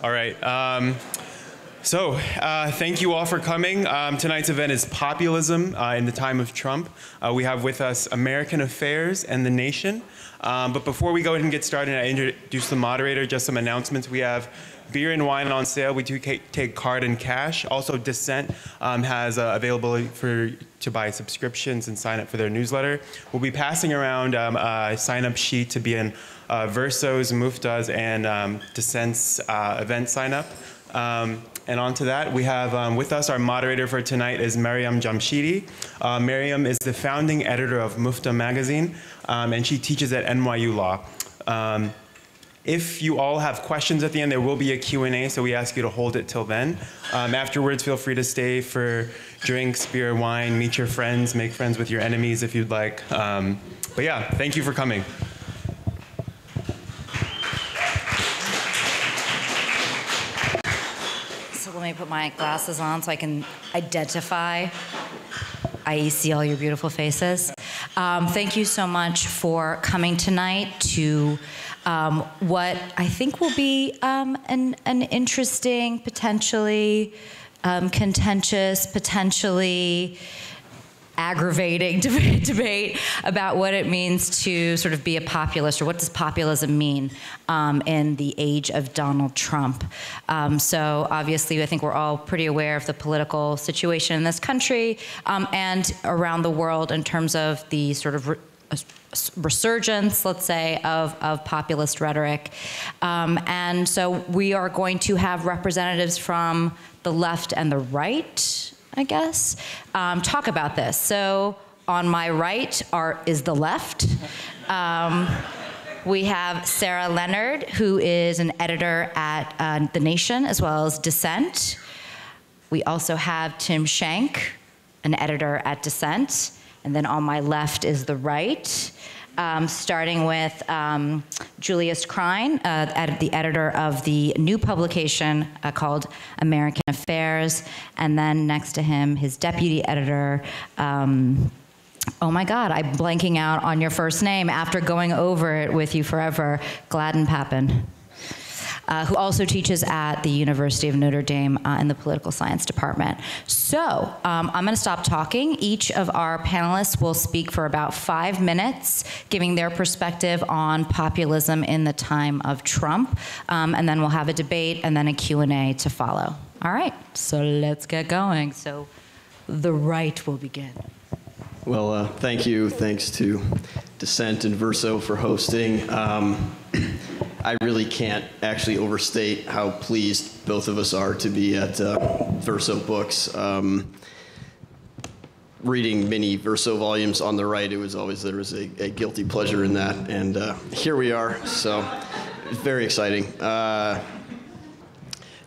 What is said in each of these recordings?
All right. Thank you all for coming. Tonight's event is Populism in the Time of Trump. We have with us American Affairs and The Nation. But before we go ahead and get started, I introduce the moderator, just some announcements. We have beer and wine on sale. We do take card and cash. Also, Dissent has availability to buy subscriptions and sign up for their newsletter. We'll be passing around a sign-up sheet to be in Verso's, MUFTA's, and Dissent's event sign-up. And on to that, we have with us our moderator for tonight is Maryam Jamshidi. Maryam is the founding editor of MUFTA Magazine, and she teaches at NYU Law. If you all have questions at the end, there will be a Q&A, so we ask you to hold it till then. Afterwards, feel free to stay for drinks, beer, wine, meet your friends, make friends with your enemies if you'd like. But yeah, thank you for coming. Let me put my glasses on so I can identify, i.e. see all your beautiful faces. Thank you so much for coming tonight to what I think will be an interesting, potentially contentious, potentially aggravating debate about what it means to sort of be a populist, or what does populism mean in the age of Donald Trump. So obviously I think we're all pretty aware of the political situation in this country and around the world in terms of the sort of resurgence, let's say, of populist rhetoric. And so we are going to have representatives from the left and the right, I guess, talk about this. So on my right is the left. We have Sarah Leonard, who is an editor at The Nation, as well as Dissent. We also have Tim Shenk, an editor at Dissent. And then on my left is the right, starting with Julius Krein, the editor of the new publication called American Affairs, and then next to him, his deputy editor, oh my God, I'm blanking out on your first name after going over it with you forever, Gladden Pappin, who also teaches at the University of Notre Dame in the political science department. So I'm gonna stop talking. Each of our panelists will speak for about 5 minutes, giving their perspective on populism in the time of Trump. And then we'll have a debate and then a Q&A to follow. All right, so let's get going. So the right will begin. Well, thank you. Thanks to Dissent and Verso for hosting. I really can't actually overstate how pleased both of us are to be at Verso Books. Reading many Verso volumes on the right, there was a guilty pleasure in that, and here we are, so very exciting.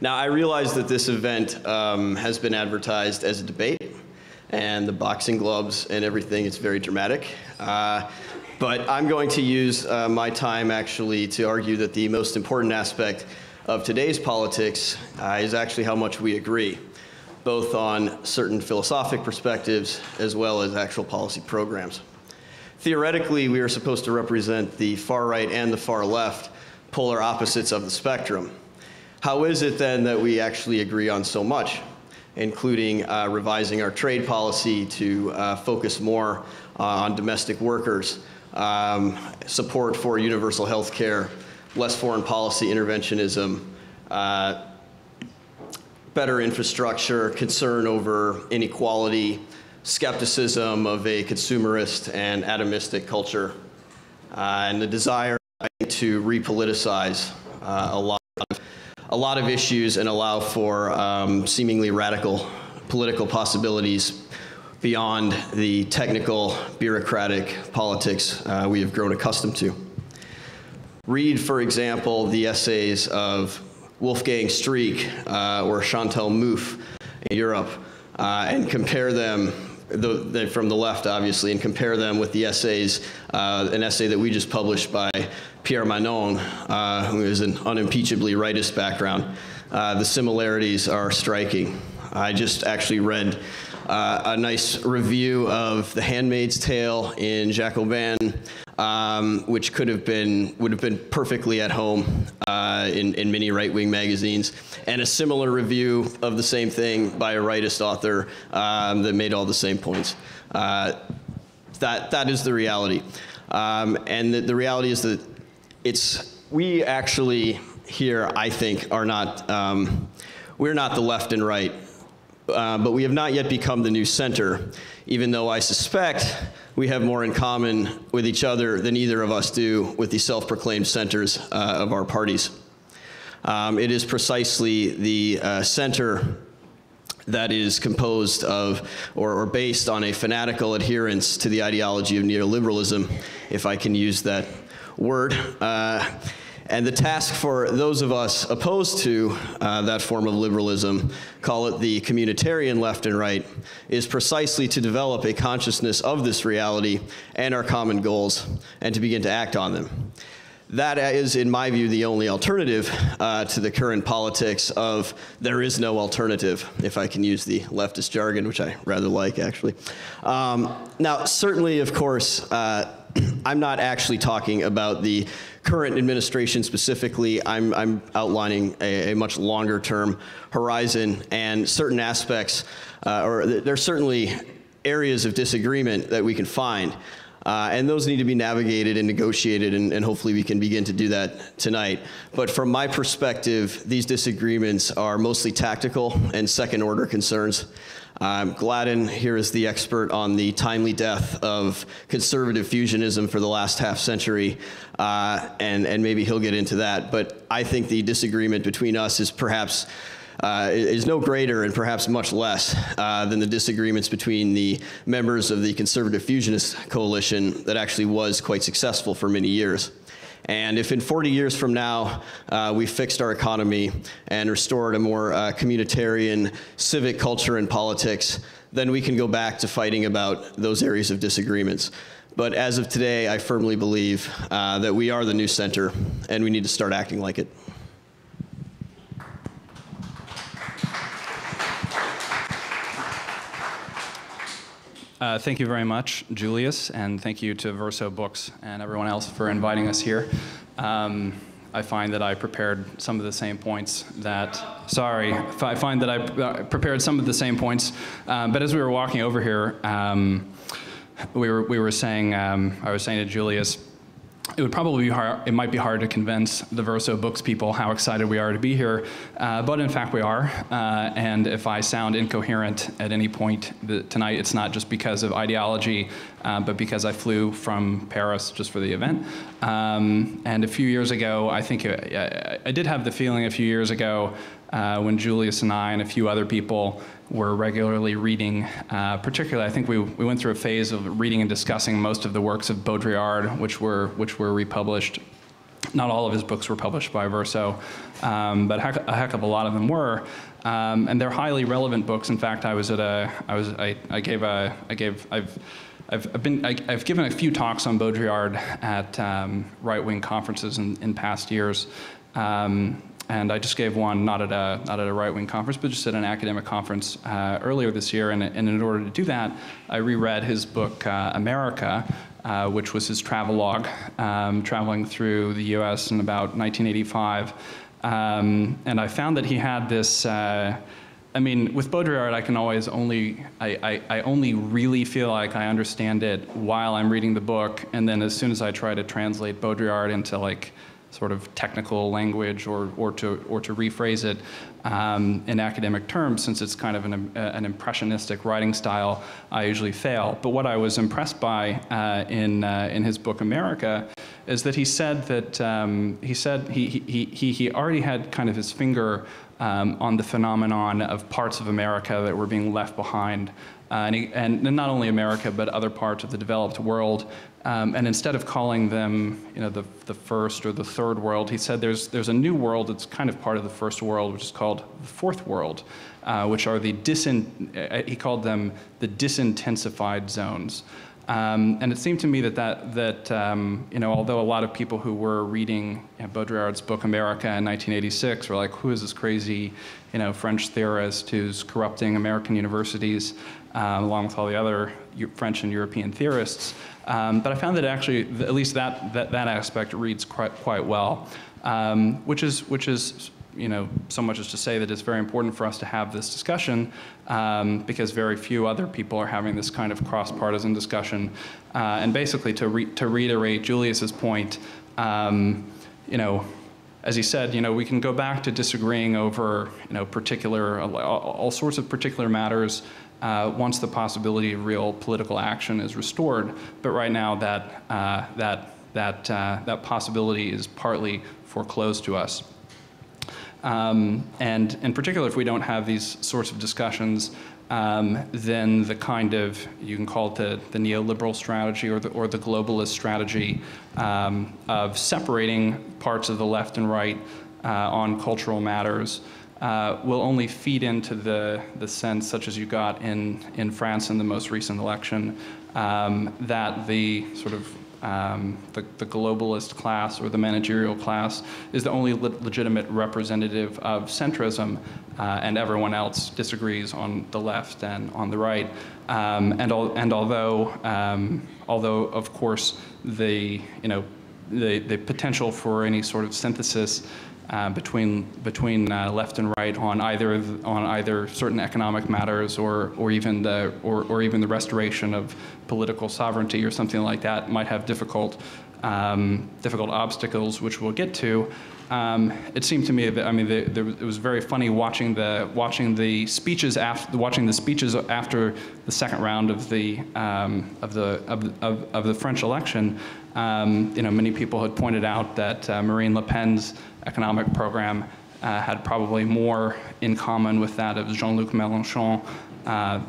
Now, I realize that this event has been advertised as a debate, and the boxing gloves and everything, it's very dramatic. But I'm going to use my time actually to argue that the most important aspect of today's politics is actually how much we agree, both on certain philosophic perspectives as well as actual policy programs. Theoretically, we are supposed to represent the far right and the far left, polar opposites of the spectrum. How is it then that we actually agree on so much, including revising our trade policy to focus more on domestic workers, support for universal health care, less foreign policy interventionism, better infrastructure, concern over inequality, skepticism of a consumerist and atomistic culture, and the desire to repoliticize a lot of issues and allow for seemingly radical political possibilities beyond the technical, bureaucratic politics we have grown accustomed to. Read, for example, the essays of Wolfgang Streeck or Chantal Mouffe in Europe, and compare them, from the left obviously, and compare them with the essays, an essay that we just published by Pierre Manent, who is an unimpeachably rightist background. The similarities are striking. I just actually read a nice review of The Handmaid's Tale in Jacobin, which would have been perfectly at home in many right-wing magazines, and a similar review of the same thing by a rightist author that made all the same points. That is the reality, and the reality is that we actually here, I think, are not we're not the left and right. But we have not yet become the new center, even though I suspect we have more in common with each other than either of us do with the self-proclaimed centers of our parties. It is precisely the center that is composed of or based on a fanatical adherence to the ideology of neoliberalism, if I can use that word. And the task for those of us opposed to that form of liberalism, call it the communitarian left and right, is precisely to develop a consciousness of this reality and our common goals and to begin to act on them. That is, in my view, the only alternative to the current politics of there is no alternative, if I can use the leftist jargon, which I rather like, actually. Now, certainly, of course, I'm not actually talking about the current administration specifically. I'm outlining a much longer term horizon, and certain aspects, or there are certainly areas of disagreement that we can find. And those need to be navigated and negotiated, and hopefully we can begin to do that tonight. But from my perspective, these disagreements are mostly tactical and second order concerns. Gladden here is the expert on the timely death of conservative fusionism for the last half century, and maybe he'll get into that. But I think the disagreement between us is perhaps is no greater and perhaps much less than the disagreements between the members of the conservative fusionist coalition that actually was quite successful for many years. And if in 40 years from now we fixed our economy and restored a more communitarian civic culture and politics, then we can go back to fighting about those areas of disagreements. But as of today, I firmly believe that we are the new center and we need to start acting like it. Thank you very much, Julius, and thank you to Verso Books and everyone else for inviting us here. I find that I prepared some of the same points that, but as we were walking over here, we were saying, I was saying to Julius, it would probably be hard, it might be hard to convince the Verso Books people how excited we are to be here, but in fact we are, and if I sound incoherent at any point tonight, it's not just because of ideology, but because I flew from Paris just for the event. And a few years ago, I think I did have the feeling a few years ago when Julius and I and a few other people were regularly reading, particularly I think we went through a phase of reading and discussing most of the works of Baudrillard, which were republished. Not all of his books were published by Verso, but a heck of a lot of them were, and they're highly relevant books. In fact, I've given a few talks on Baudrillard at right-wing conferences in past years. And I just gave one, not at a right-wing conference, but just at an academic conference earlier this year. And in order to do that, I reread his book, America, which was his travelogue, traveling through the US in about 1985. And I found that he had this, I mean, with Baudrillard, I can always only, I only really feel like I understand it while I'm reading the book. And then as soon as I try to translate Baudrillard into like, sort of technical language, or to rephrase it in academic terms, since it's kind of an impressionistic writing style, I usually fail. But what I was impressed by in his book America is that he said that he already had kind of his finger on the phenomenon of parts of America that were being left behind, and not only America but other parts of the developed world. And instead of calling them, you know, the first or the third world, he said there's a new world that's kind of part of the first world, which is called the fourth world, which are he called them the disintensified zones. And it seemed to me that you know, although a lot of people who were reading Baudrillard's book America in 1986 were like, who is this crazy, you know, French theorist who's corrupting American universities, along with all the other French and European theorists. But I found that actually, at least that aspect reads quite well, which is you know, so much as to say that it's very important for us to have this discussion because very few other people are having this kind of cross-partisan discussion. And basically, to reiterate Julius's point, you know, as he said, you know, we can go back to disagreeing over, you know, all sorts of particular matters once the possibility of real political action is restored. But right now, that possibility is partly foreclosed to us. And in particular, if we don't have these sorts of discussions, then the kind of, you can call it the neoliberal strategy or the globalist strategy of separating parts of the left and right on cultural matters will only feed into the sense, such as you got in France in the most recent election, that the sort of the globalist class or the managerial class is the only legitimate representative of centrism, and everyone else disagrees on the left and on the right. Although of course the potential for any sort of synthesis between left and right on either certain economic matters or even the restoration of political sovereignty or something like that might have difficult obstacles, which we'll get to. It seemed to me that, I mean, it was very funny watching the speeches after the second round of the French election. You know, many people had pointed out that Marine Le Pen's economic program had probably more in common with that of Jean-Luc Mélenchon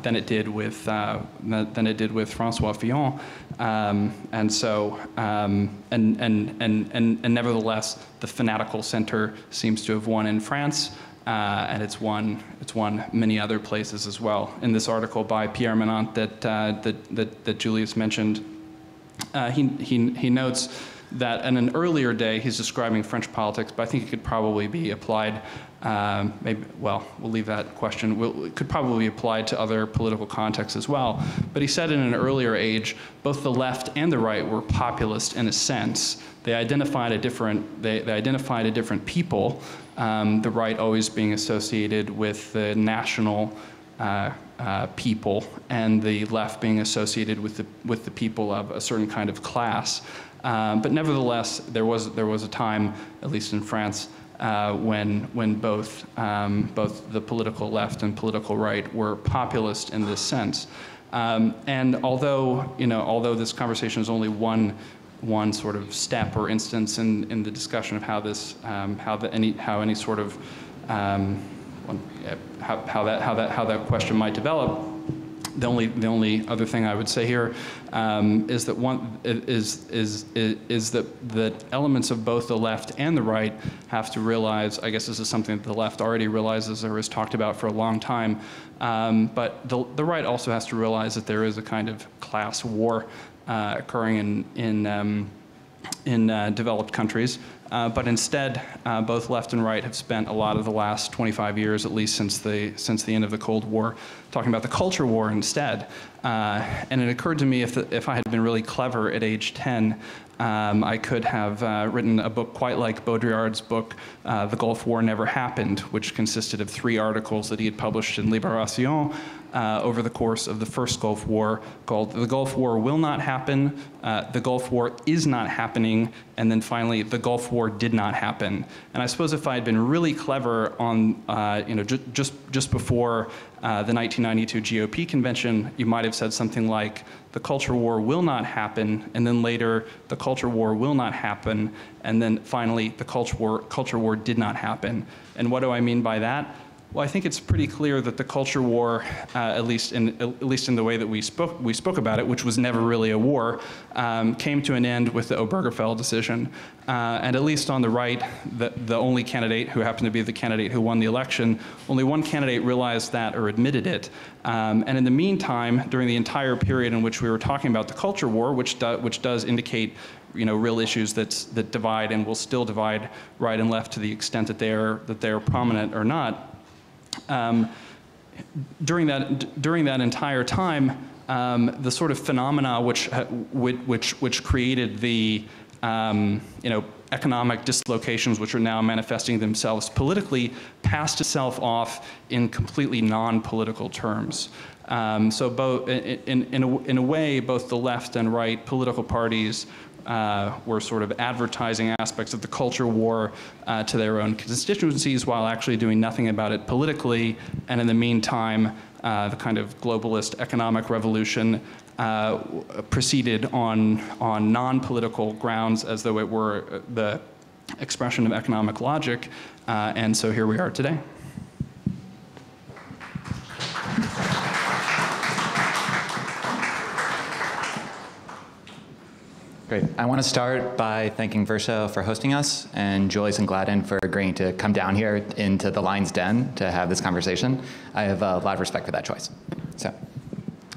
than it did with François Fillon, and nevertheless, the fanatical center seems to have won in France, and it's won many other places as well. In this article by Pierre Manent that Julius mentioned, he notes that in an earlier day, he's describing French politics, but I think it could probably be applied, we'll leave that question. It could probably be applied to other political contexts as well. But he said in an earlier age, both the left and the right were populist in a sense. They identified a different people, the right always being associated with the national people, and the left being associated with the people of a certain kind of class. But nevertheless, there was a time, at least in France, when both the political left and political right were populist in this sense. And although this conversation is only one sort of step or instance in the discussion of how that question might develop. The only other thing I would say here is that elements of both the left and the right have to realize. I guess this is something that the left already realizes or has talked about for a long time, but the right also has to realize that there is a kind of class war occurring in developed countries. But instead, both left and right have spent a lot of the last 25 years, at least since the end of the Cold War, talking about the culture war instead. And it occurred to me if I had been really clever at age 10, I could have written a book quite like Baudrillard's book, The Gulf War Never Happened, which consisted of 3 articles that he had published in Libération over the course of the first Gulf War, called The Gulf War Will Not Happen, The Gulf War Is Not Happening, and then finally, The Gulf War Did Not Happen. And I suppose if I had been really clever on, just before the 1992 GOP convention, you might have said something like, the culture war will not happen, and then later, the culture war will not happen, and then finally, the culture war did not happen. And what do I mean by that? Well, I think it's pretty clear that the culture war, at least in the way that we spoke about it, which was never really a war, came to an end with the Obergefell decision. And at least on the right, the only candidate who happened to be the candidate who won the election, only one candidate realized that or admitted it. And in the meantime, during the entire period in which we were talking about the culture war, which does indicate, you know, real issues that divide and will still divide right and left to the extent that they are prominent or not. During that entire time, the sort of phenomena which created the economic dislocations which are now manifesting themselves politically passed itself off in completely non-political terms. So both in a way, both the left and right political parties were sort of advertising aspects of the culture war to their own constituencies while actually doing nothing about it politically. And in the meantime, the kind of globalist economic revolution proceeded on non-political grounds as though it were the expression of economic logic. And so here we are today. Great. I want to start by thanking Verso for hosting us and Julius and Gladden for agreeing to come down here into the lion's den to have this conversation. I have a lot of respect for that choice. So,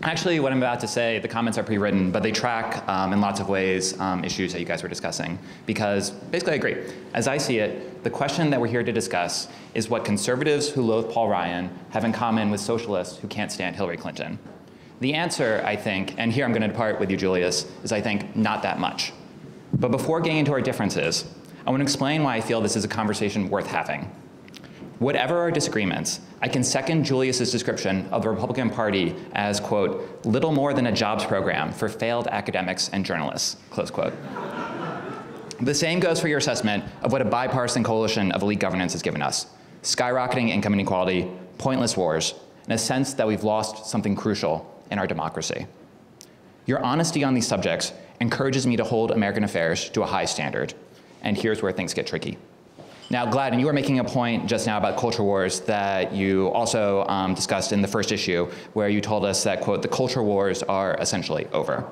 actually, what I'm about to say, the comments are pre-written, but they track in lots of ways issues that you guys were discussing. Because basically, I agree. As I see it, the question that we're here to discuss is what conservatives who loathe Paul Ryan have in common with socialists who can't stand Hillary Clinton. The answer, I think, and here I'm going to depart with you, Julius, is I think not that much. But before getting into our differences, I want to explain why I feel this is a conversation worth having. Whatever our disagreements, I can second Julius's description of the Republican Party as, quote, little more than a jobs program for failed academics and journalists, close quote. The same goes for your assessment of what a bipartisan coalition of elite governance has given us: skyrocketing income inequality, pointless wars, and a sense that we've lost something crucial in our democracy. Your honesty on these subjects encourages me to hold American affairs to a high standard. And here's where things get tricky. Now, Gladden, you were making a point just now about culture wars that you also discussed in the first issue, where you told us that, quote, the culture wars are essentially over.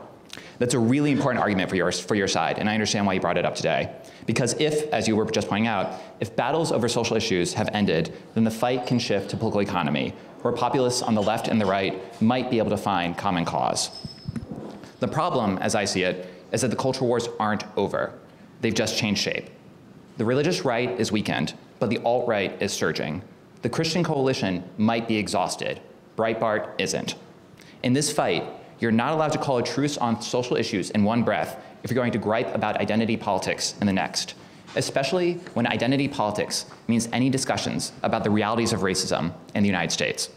That's a really important argument for your side, and I understand why you brought it up today. Because if, as you were just pointing out, if battles over social issues have ended, then the fight can shift to political economy, where populists on the left and the right might be able to find common cause. The problem, as I see it, is that the culture wars aren't over. They've just changed shape. The religious right is weakened, but the alt-right is surging. The Christian coalition might be exhausted. Breitbart isn't. In this fight, you're not allowed to call a truce on social issues in one breath if you're going to gripe about identity politics in the next, especially when identity politics means any discussions about the realities of racism in the United States.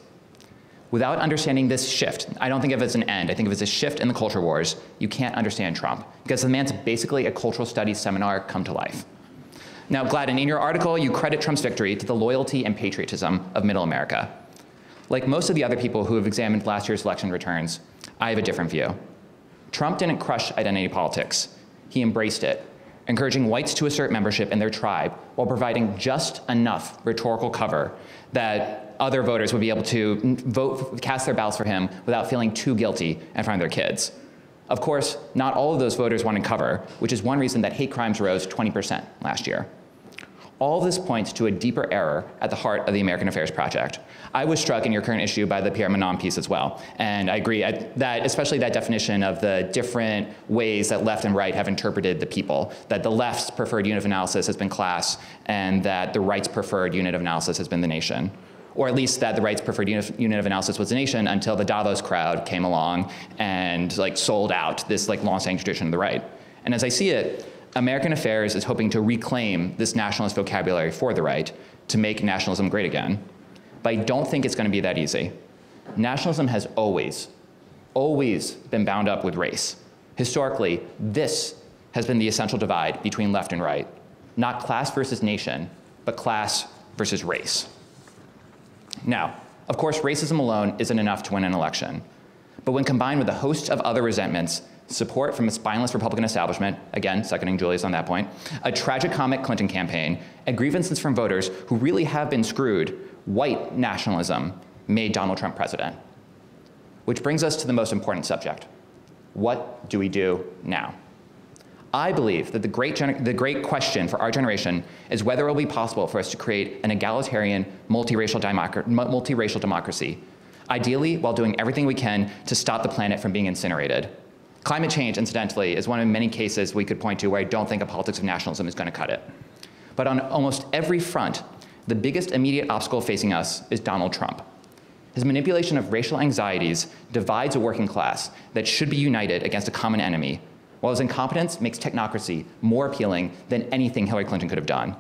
Without understanding this shift, I don't think of it as an end. I think of it as a shift in the culture wars. You can't understand Trump, because the man's basically a cultural studies seminar come to life. Now, Gladden, in your article, you credit Trump's victory to the loyalty and patriotism of middle America. Like most of the other people who have examined last year's election returns, I have a different view. Trump didn't crush identity politics. He embraced it, encouraging whites to assert membership in their tribe while providing just enough rhetorical cover that other voters would be able to vote, cast their ballots for him without feeling too guilty in front of their kids. Of course, not all of those voters wanted cover, which is one reason that hate crimes rose 20% last year. All of this points to a deeper error at the heart of the American Affairs Project. I was struck in your current issue by the Pierre Manent piece as well. And I agree that, especially that definition of the different ways that left and right have interpreted the people, that the left's preferred unit of analysis has been class, and that the right's preferred unit of analysis has been the nation. Or at least that the right's preferred unit of analysis was the nation until the Davos crowd came along and sold out this long-standing tradition of the right. And as I see it, American Affairs is hoping to reclaim this nationalist vocabulary for the right to make nationalism great again. But I don't think it's going to be that easy. Nationalism has always been bound up with race. Historically, this has been the essential divide between left and right. Not class versus nation, but class versus race. Now, of course, racism alone isn't enough to win an election. But when combined with a host of other resentments, support from a spineless Republican establishment, again, seconding Julius on that point, a tragicomic Clinton campaign, and grievances from voters who really have been screwed, white nationalism made Donald Trump president. Which brings us to the most important subject. What do we do now? I believe that the great question for our generation is whether it will be possible for us to create an egalitarian, multiracial democracy, ideally while doing everything we can to stop the planet from being incinerated. Climate change, incidentally, is one of many cases we could point to where I don't think a politics of nationalism is going to cut it. But on almost every front, the biggest immediate obstacle facing us is Donald Trump. His manipulation of racial anxieties divides a working class that should be united against a common enemy, while his incompetence makes technocracy more appealing than anything Hillary Clinton could have done.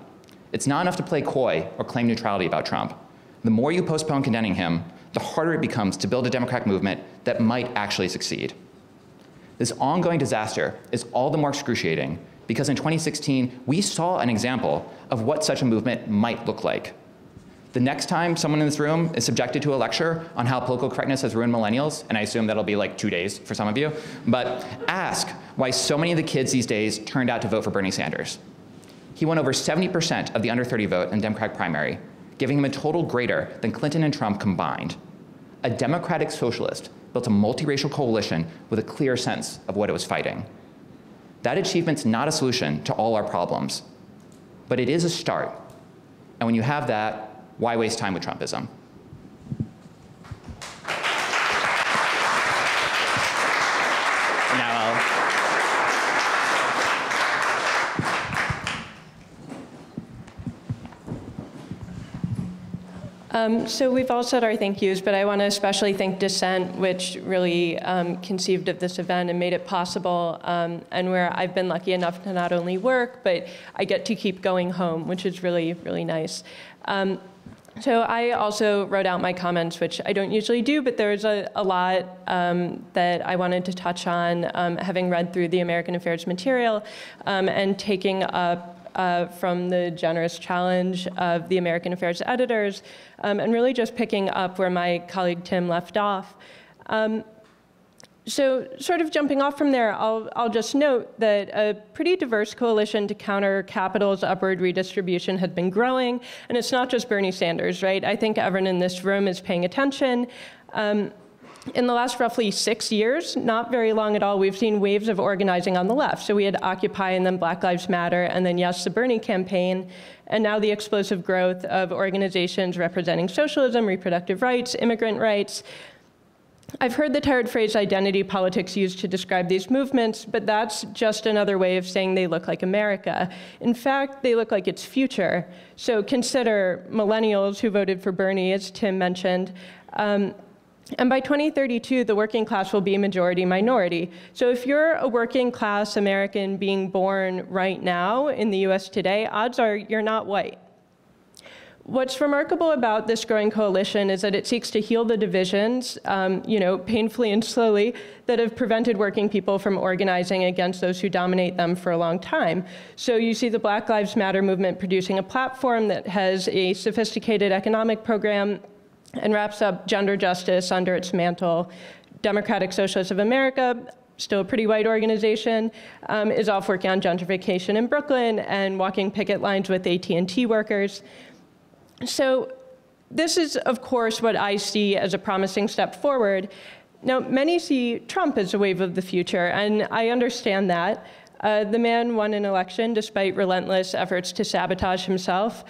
It's not enough to play coy or claim neutrality about Trump. The more you postpone condemning him, the harder it becomes to build a democratic movement that might actually succeed. This ongoing disaster is all the more excruciating because in 2016, we saw an example of what such a movement might look like. The next time someone in this room is subjected to a lecture on how political correctness has ruined millennials, and I assume that'll be like 2 days for some of you, but ask why so many of the kids these days turned out to vote for Bernie Sanders. He won over 70% of the under 30 vote in the Democratic primary, giving him a total greater than Clinton and Trump combined. A democratic socialist built a multiracial coalition with a clear sense of what it was fighting. That achievement's not a solution to all our problems, but it is a start. And when you have that, why waste time with Trumpism? So we've all said our thank yous, but I want to especially thank Dissent, which really conceived of this event and made it possible, and where I've been lucky enough to not only work, but I get to keep going home, which is really, really nice. So I also wrote out my comments, which I don't usually do, but there's a lot that I wanted to touch on, having read through the American Affairs material and taking up from the generous challenge of the American Affairs editors, and really just picking up where my colleague Tim left off. So sort of jumping off from there, I'll just note that a pretty diverse coalition to counter capital's upward redistribution had been growing, and it's not just Bernie Sanders, right? I think everyone in this room is paying attention. In the last roughly 6 years, not very long at all, we've seen waves of organizing on the left. So we had Occupy and then Black Lives Matter and then Yes, the Bernie campaign. And now the explosive growth of organizations representing socialism, reproductive rights, immigrant rights. I've heard the tired phrase identity politics used to describe these movements, but that's just another way of saying they look like America. In fact, they look like its future. So consider millennials who voted for Bernie, as Tim mentioned. And by 2032, the working class will be majority minority. So if you're a working class American being born right now in the US today, odds are you're not white. What's remarkable about this growing coalition is that it seeks to heal the divisions, you know, painfully and slowly, that have prevented working people from organizing against those who dominate them for a long time. So you see the Black Lives Matter movement producing a platform that has a sophisticated economic program and wraps up gender justice under its mantle. Democratic Socialists of America, still a pretty white organization, is off working on gentrification in Brooklyn and walking picket lines with AT&T workers. So this is, of course, what I see as a promising step forward. Now, many see Trump as a wave of the future, and I understand that. The man won an election despite relentless efforts to sabotage himself.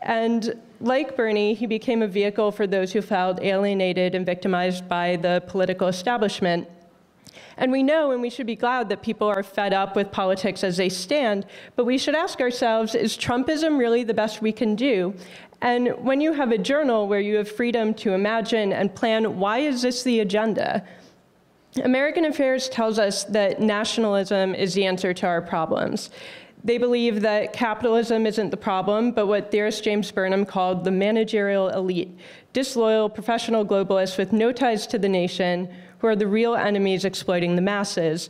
And like Bernie, he became a vehicle for those who felt alienated and victimized by the political establishment. And we know, and we should be glad, that people are fed up with politics as they stand, but we should ask ourselves, is Trumpism really the best we can do? And when you have a journal where you have freedom to imagine and plan, why is this the agenda? American Affairs tells us that nationalism is the answer to our problems. They believe that capitalism isn't the problem, but what theorist James Burnham called the managerial elite, disloyal professional globalists with no ties to the nation, who are the real enemies exploiting the masses.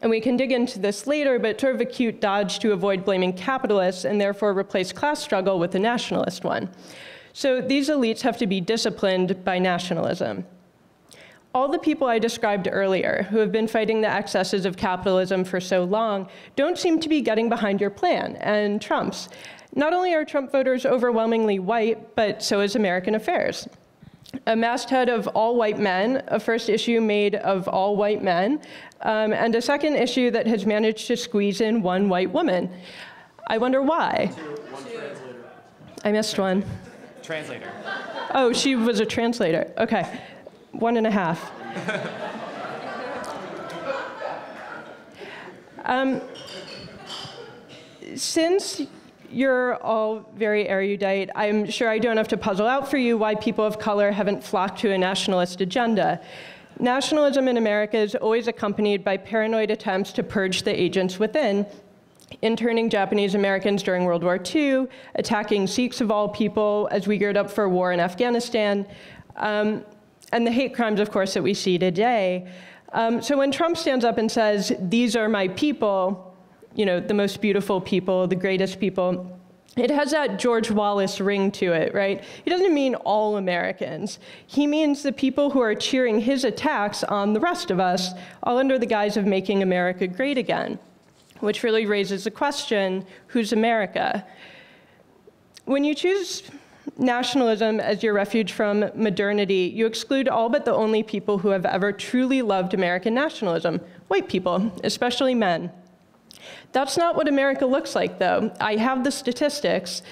And we can dig into this later, but sort of a cute dodge to avoid blaming capitalists and therefore replace class struggle with the nationalist one. So these elites have to be disciplined by nationalism. All the people I described earlier, who have been fighting the excesses of capitalism for so long, don't seem to be getting behind your plan and Trump's. Not only are Trump voters overwhelmingly white, but so is American Affairs. A masthead of all white men, a first issue made of all white men, and a second issue that has managed to squeeze in one white woman. I wonder why. I missed one. Translator. Oh, she was a translator. Okay. 1.5. Since you're all very erudite, I'm sure I don't have to puzzle out for you why people of color haven't flocked to a nationalist agenda. Nationalism in America is always accompanied by paranoid attempts to purge the agents within, interning Japanese Americans during World War II, attacking Sikhs of all people as we geared up for war in Afghanistan, and the hate crimes, of course, that we see today. So when Trump stands up and says, "These are my people," you know, the most beautiful people, the greatest people, it has that George Wallace ring to it, right? He doesn't mean all Americans. He means the people who are cheering his attacks on the rest of us, all under the guise of making America great again, which really raises the question, who's America? When you choose nationalism as your refuge from modernity, you exclude all but the only people who have ever truly loved American nationalism, white people, especially men. That's not what America looks like, though. I have the statistics.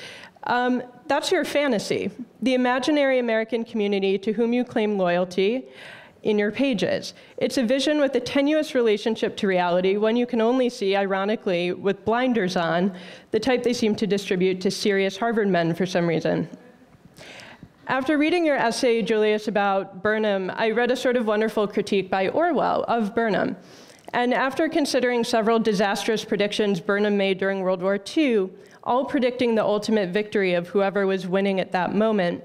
That's your fantasy, the imaginary American community to whom you claim loyalty in your pages. It's a vision with a tenuous relationship to reality, one you can only see, ironically, with blinders on, the type they seem to distribute to serious Harvard men for some reason. After reading your essay, Julius, about Burnham, I read a sort of wonderful critique by Orwell of Burnham. And after considering several disastrous predictions Burnham made during World War II, all predicting the ultimate victory of whoever was winning at that moment,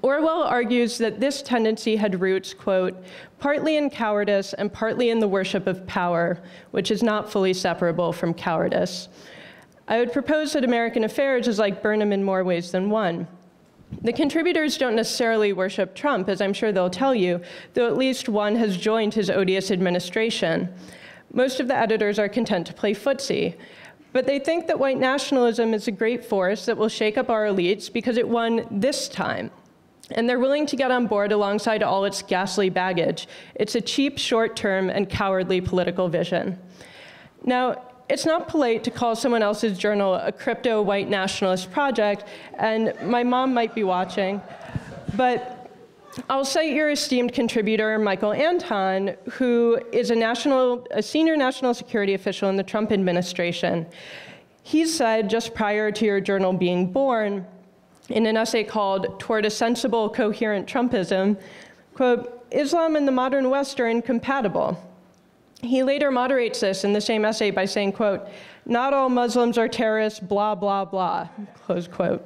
Orwell argues that this tendency had roots, quote, partly in cowardice and partly in the worship of power, which is not fully separable from cowardice. I would propose that American Affairs is like Burnham in more ways than one. The contributors don't necessarily worship Trump, as I'm sure they'll tell you, though at least one has joined his odious administration. Most of the editors are content to play footsie, but they think that white nationalism is a great force that will shake up our elites because it won this time, and they're willing to get on board alongside all its ghastly baggage. It's a cheap, short-term, and cowardly political vision. Now, it's not polite to call someone else's journal a crypto white nationalist project, and my mom might be watching, but I'll cite your esteemed contributor, Michael Anton, who is a senior national security official in the Trump administration. He said, just prior to your journal being born, in an essay called Toward a Sensible, Coherent Trumpism, quote, "Islam and the modern West are incompatible." He later moderates this in the same essay by saying, quote, "Not all Muslims are terrorists, blah, blah, blah," close quote.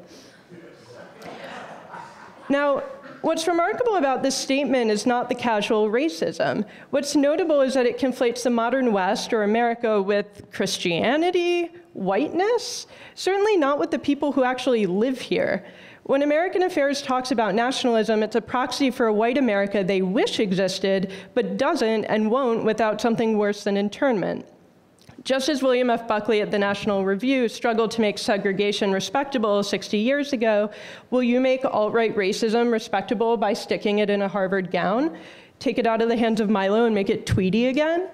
Now, what's remarkable about this statement is not the casual racism. What's notable is that it conflates the modern West, or America, with Christianity, whiteness, certainly not with the people who actually live here. When American Affairs talks about nationalism, it's a proxy for a white America they wish existed, but doesn't and won't without something worse than internment. Just as William F. Buckley at the National Review struggled to make segregation respectable 60 years ago, will you make alt-right racism respectable by sticking it in a Harvard gown? Take it out of the hands of Milo and make it Tweety again?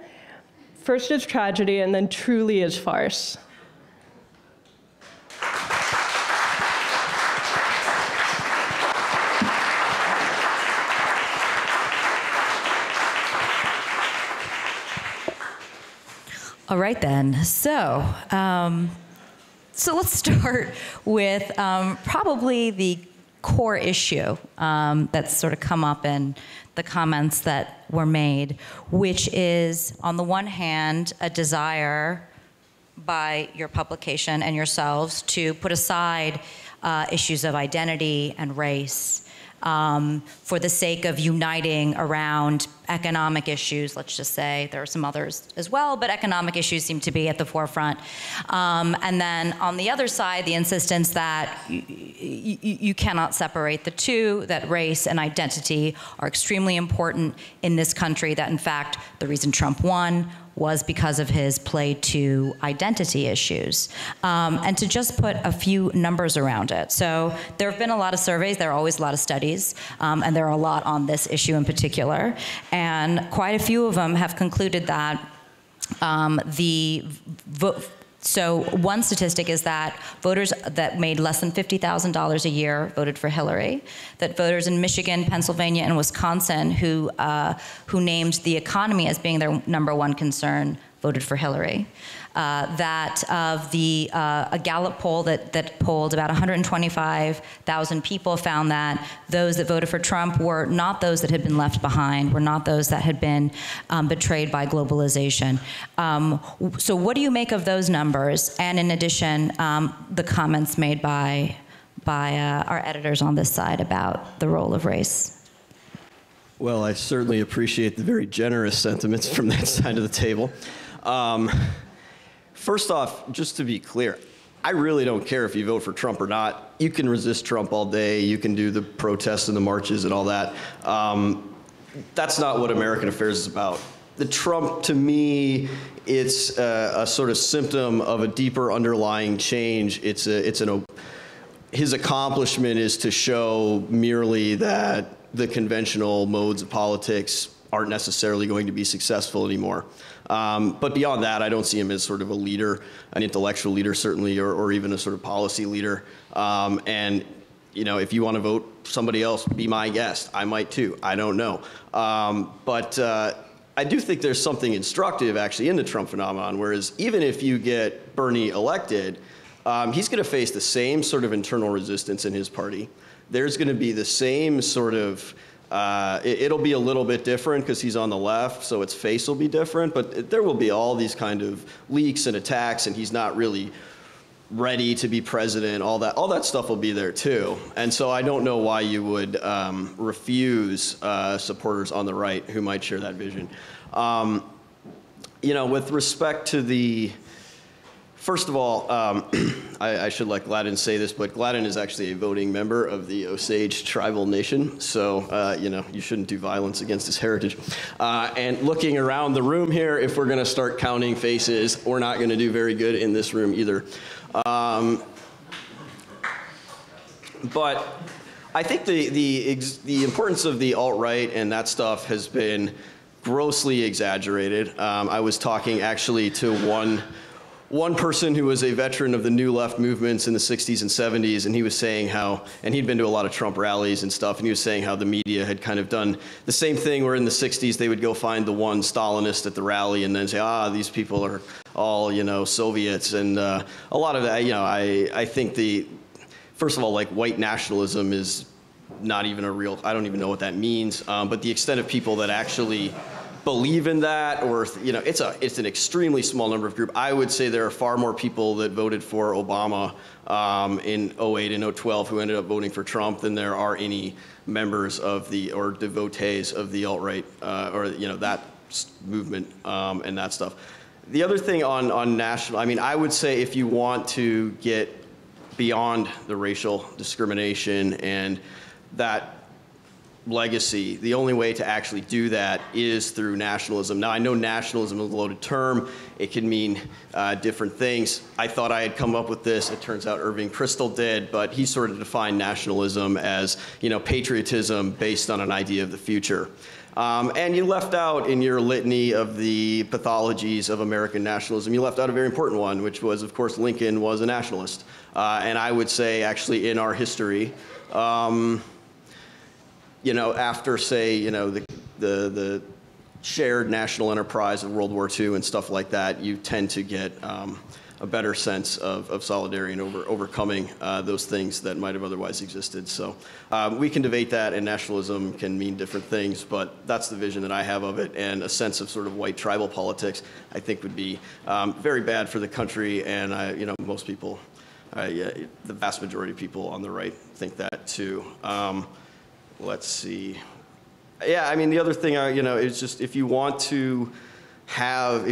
First is tragedy, and then truly is farce. All right, then. So, let's start with probably the core issue that's sort of come up in the comments that were made, which is, on the one hand, a desire by your publication and yourselves to put aside issues of identity and race for the sake of uniting around economic issues, let's just say. There are some others as well, but economic issues seem to be at the forefront. And then on the other side, the insistence that you cannot separate the two, that race and identity are extremely important in this country, that in fact, the reason Trump won was because of his play to identity issues. And to just put a few numbers around it. So there have been a lot of surveys, there are always a lot of studies, and there are a lot on this issue in particular. And quite a few of them have concluded that so one statistic is that voters that made less than $50,000 a year voted for Hillary, that voters in Michigan, Pennsylvania, and Wisconsin who named the economy as being their #1 concern voted for Hillary. That of the, a Gallup poll that polled about 125,000 people found that those that voted for Trump were not those that had been left behind, were not those that had been betrayed by globalization. So what do you make of those numbers? And in addition, the comments made by our editors on this side about the role of race. Well, I certainly appreciate the very generous sentiments from that side of the table. First off, just to be clear, I really don't care if you vote for Trump or not. You can resist Trump all day. You can do the protests and the marches and all that. That's not what American Affairs is about. The Trump, to me, it's a sort of symptom of a deeper underlying change. His accomplishment is to show merely that the conventional modes of politics aren't necessarily going to be successful anymore. But beyond that, I don't see him as sort of a leader, an intellectual leader certainly, or even a sort of policy leader. And you know, if you want to vote somebody else, be my guest. I might too. I don't know. But I do think there's something instructive actually in the Trump phenomenon, whereas even if you get Bernie elected, he's going to face the same sort of internal resistance in his party. There's going to be the same sort of it'll be a little bit different because he's on the left, so its face will be different, but there will be all these kind of leaks and attacks, and he's not really ready to be president, all that stuff will be there too. And so I don't know why you would refuse supporters on the right who might share that vision. You know, with respect to the, first of all, I should let Gladden say this, but Gladden is actually a voting member of the Osage tribal nation, so you know, you shouldn't do violence against his heritage. And looking around the room here, if we're going to start counting faces, we're not going to do very good in this room either. But I think the importance of the alt-right and that stuff has been grossly exaggerated. I was talking actually to one person who was a veteran of the New Left movements in the 60s and 70s, and he was saying how, and he'd been to a lot of Trump rallies and stuff, and he was saying how the media had kind of done the same thing where in the 60s they would go find the one Stalinist at the rally and then say, these people are all, you know, Soviets. And a lot of that, you know, I think first of all, like, white nationalism is not even a real, I don't even know what that means, but the extent of people that actually believe in that, or, you know, it's an extremely small number of group. I would say there are far more people that voted for Obama in 2008 and 2012 who ended up voting for Trump than there are any members of the, or devotees of the alt-right, or, you know, that movement and that stuff. The other thing on national, I mean, I would say if you want to get beyond the racial discrimination and that legacy, the only way to actually do that is through nationalism. Now, I know nationalism is a loaded term. It can mean different things. I thought I had come up with this. It turns out Irving Kristol did, but he sort of defined nationalism as, you know, patriotism based on an idea of the future. And you left out in your litany of the pathologies of American nationalism, you left out a very important one, which was, of course, Lincoln was a nationalist. And I would say, actually, in our history, you know, after, say, you know, the shared national enterprise of World War II and stuff like that, you tend to get a better sense of solidarity and overcoming those things that might have otherwise existed. So we can debate that, and nationalism can mean different things, but that's the vision that I have of it, and a sense of sort of white tribal politics I think would be very bad for the country, and, you know, most people, yeah, the vast majority of people on the right think that too. Let's see, Yeah, I mean, the other thing, is just if you want to oppose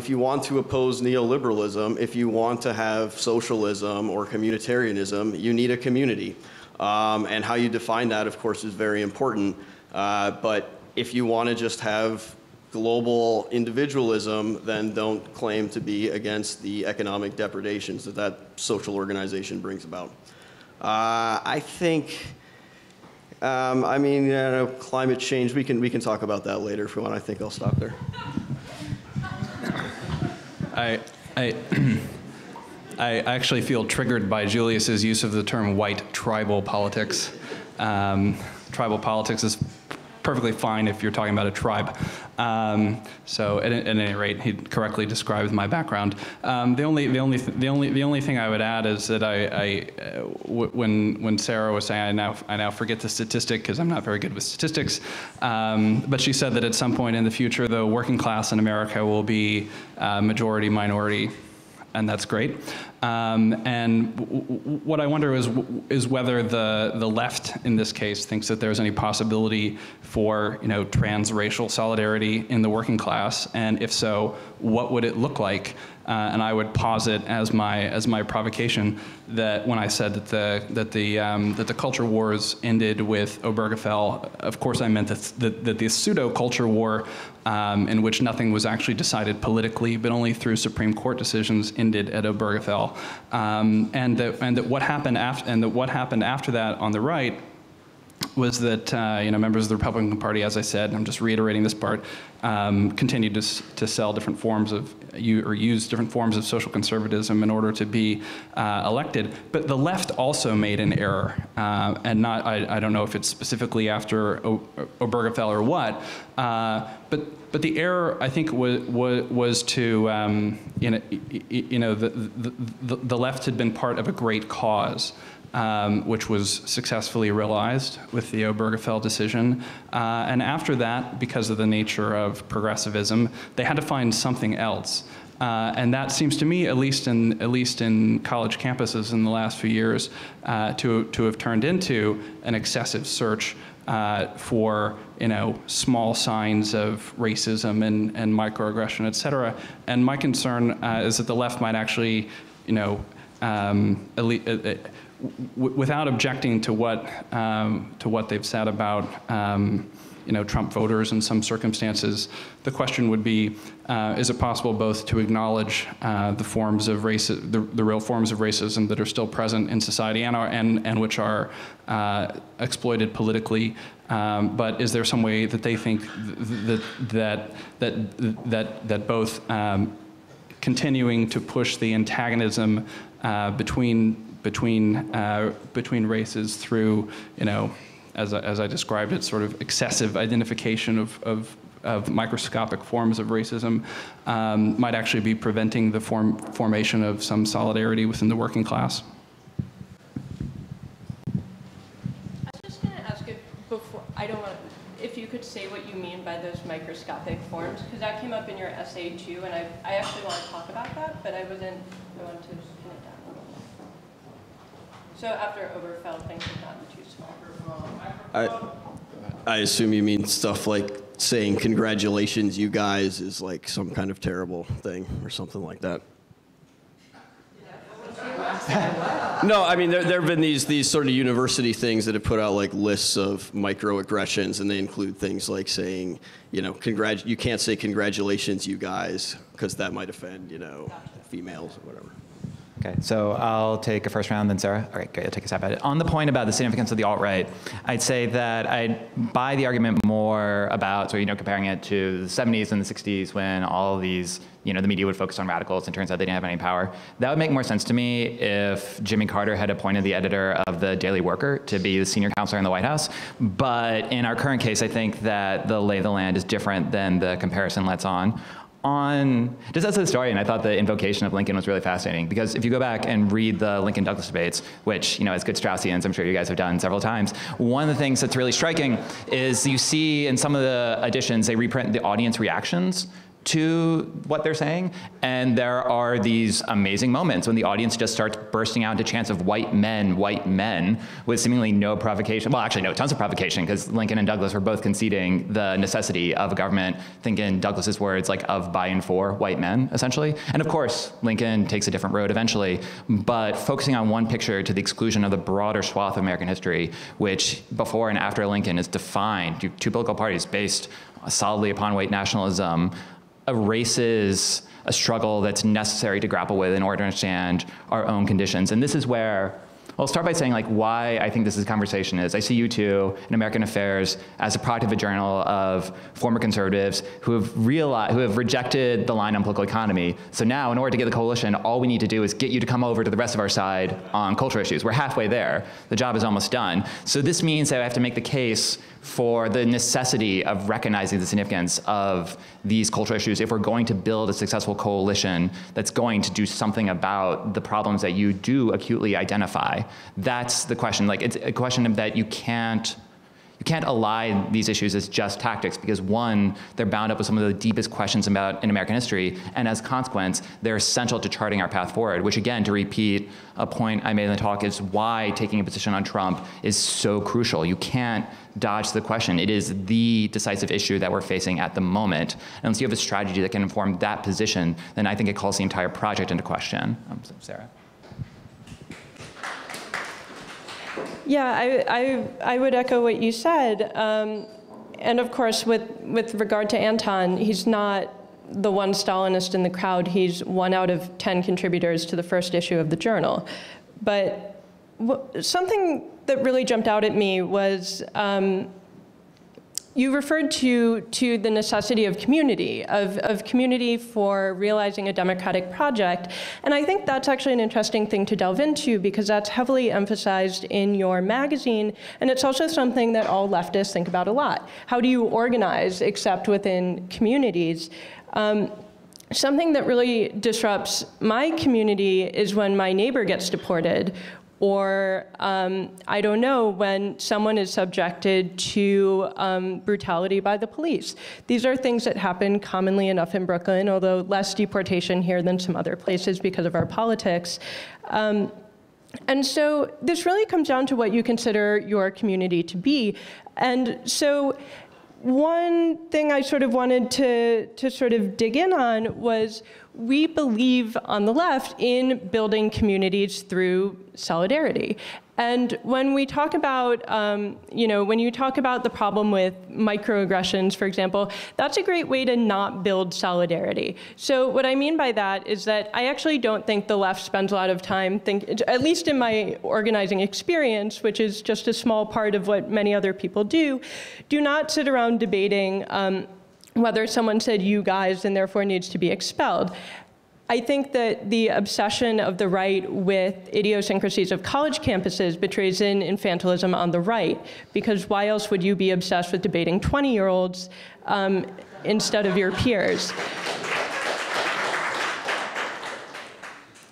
neoliberalism, if you want to have socialism or communitarianism, you need a community. And how you define that, of course, is very important. But if you want to just have global individualism, then don't claim to be against the economic depredations that that social organization brings about. Climate change, we can talk about that later if you want. I think I'll stop there. I actually feel triggered by Julius's use of the term white tribal politics. Tribal politics is perfectly fine if you're talking about a tribe. So at any rate, he correctly described my background. The only thing I would add is that when Sarah was saying, I now forget the statistic because I'm not very good with statistics, but she said that at some point in the future, the working class in America will be majority minority, and that's great. And what I wonder is whether the left, in this case, thinks that there's any possibility for transracial solidarity in the working class, and if so, what would it look like? And I would posit as my provocation that when I said that the culture wars ended with Obergefell, of course I meant that the pseudo culture war, in which nothing was actually decided politically but only through Supreme Court decisions, ended at Obergefell. What happened after that on the right was that members of the Republican Party, as I said, and I'm just reiterating this part, continued to sell different forms of use different forms of social conservatism in order to be elected. But the left also made an error, I don't know if it's specifically after Obergefell or what, but the error, I think, was to the left had been part of a great cause, which was successfully realized with the Obergefell decision. And after that, because of the nature of progressivism, they had to find something else. And that seems to me, at least in college campuses in the last few years, to have turned into an excessive search for small signs of racism and microaggression, et cetera. And my concern is that the left might actually, without objecting to what they've said about Trump voters in some circumstances, the question would be: is it possible both to acknowledge the real forms of racism that are still present in society and which are exploited politically? But is there some way that they think that both continuing to push the antagonism between races through, as I described it, sort of excessive identification of microscopic forms of racism, might actually be preventing the formation of some solidarity within the working class? I was just going to ask if you could say what you mean by those microscopic forms, because that came up in your essay too, and I actually want to talk about that, but I wanted to pin it down. So after Obergefell, things are not too small. I assume you mean stuff like saying congratulations, you guys, is like some kind of terrible thing or something like that. No, I mean, there have been these sort of university things that have put out like lists of microaggressions, and they include things like saying, you can't say congratulations, you guys, because that might offend, females or whatever. Okay, so I'll take a first round, then Sarah. All right, great, I'll take a stab at it. On the point about the significance of the alt-right, I'd say that I'd buy the argument more about, comparing it to the 70s and the 60s when all these, the media would focus on radicals and turns out they didn't have any power. That would make more sense to me if Jimmy Carter had appointed the editor of the Daily Worker to be the senior counselor in the White House. But in our current case, I think that the lay of the land is different than the comparison lets on. Just as a historian, I thought the invocation of Lincoln was really fascinating, because if you go back and read the Lincoln-Douglas debates, which, as good Straussians, I'm sure you guys have done several times, one of the things that's really striking is you see in some of the editions, they reprint the audience reactions to what they're saying, and there are these amazing moments when the audience just starts bursting out into chants of white men, with seemingly no provocation. Well, actually, no, tons of provocation, because Lincoln and Douglas were both conceding the necessity of a government, thinking Douglas's words, like, of, by, and for white men, essentially. And of course, Lincoln takes a different road eventually, but focusing on one picture to the exclusion of the broader swath of American history, which before and after Lincoln is defined, two political parties based solidly upon white nationalism, erases a struggle that's necessary to grapple with in order to understand our own conditions. And this is where, I'll start by saying like why I think this is conversation is. I see you two in American Affairs as a product of a journal of former conservatives who have rejected the line on political economy. So now, in order to get the coalition, all we need to do is get you to come over to the rest of our side on cultural issues. We're halfway there. The job is almost done. So this means that I have to make the case for the necessity of recognizing the significance of these cultural issues if we're going to build a successful coalition that's going to do something about the problems that you do acutely identify. That's the question. Like, it's a question of that you can't ally these issues as just tactics, because one, they're bound up with some of the deepest questions in American history, and as a consequence, they're essential to charting our path forward, which again, to repeat a point I made in the talk, is why taking a position on Trump is so crucial. You can't dodge the question. It is the decisive issue that we're facing at the moment. And unless you have a strategy that can inform that position, then I think it calls the entire project into question. Sarah. Yeah, I would echo what you said. And of course, with regard to Anton, he's not the one Stalinist in the crowd. He's 1 out of 10 contributors to the first issue of the journal. But something that really jumped out at me was you referred to the necessity of community, for realizing a democratic project. And I think that's actually an interesting thing to delve into, because that's heavily emphasized in your magazine. And it's also something that all leftists think about a lot. How do you organize except within communities? Something that really disrupts my community is when my neighbor gets deported, or I don't know, when someone is subjected to brutality by the police. These are things that happen commonly enough in Brooklyn, although less deportation here than some other places because of our politics. And so this really comes down to what you consider your community to be. And so one thing I sort of wanted to sort of dig in on was, we believe on the left in building communities through solidarity. And when we talk about, you know, when you talk about the problem with microaggressions, for example, that's a great way to not build solidarity. So what I mean by that is that I actually don't think the left spends a lot of time, at least in my organizing experience, which is just a small part of what many other people do not sit around debating whether someone said "you guys" and therefore needs to be expelled. I think that the obsession of the right with idiosyncrasies of college campuses betrays an infantilism on the right, because why else would you be obsessed with debating 20-year-olds instead of your peers?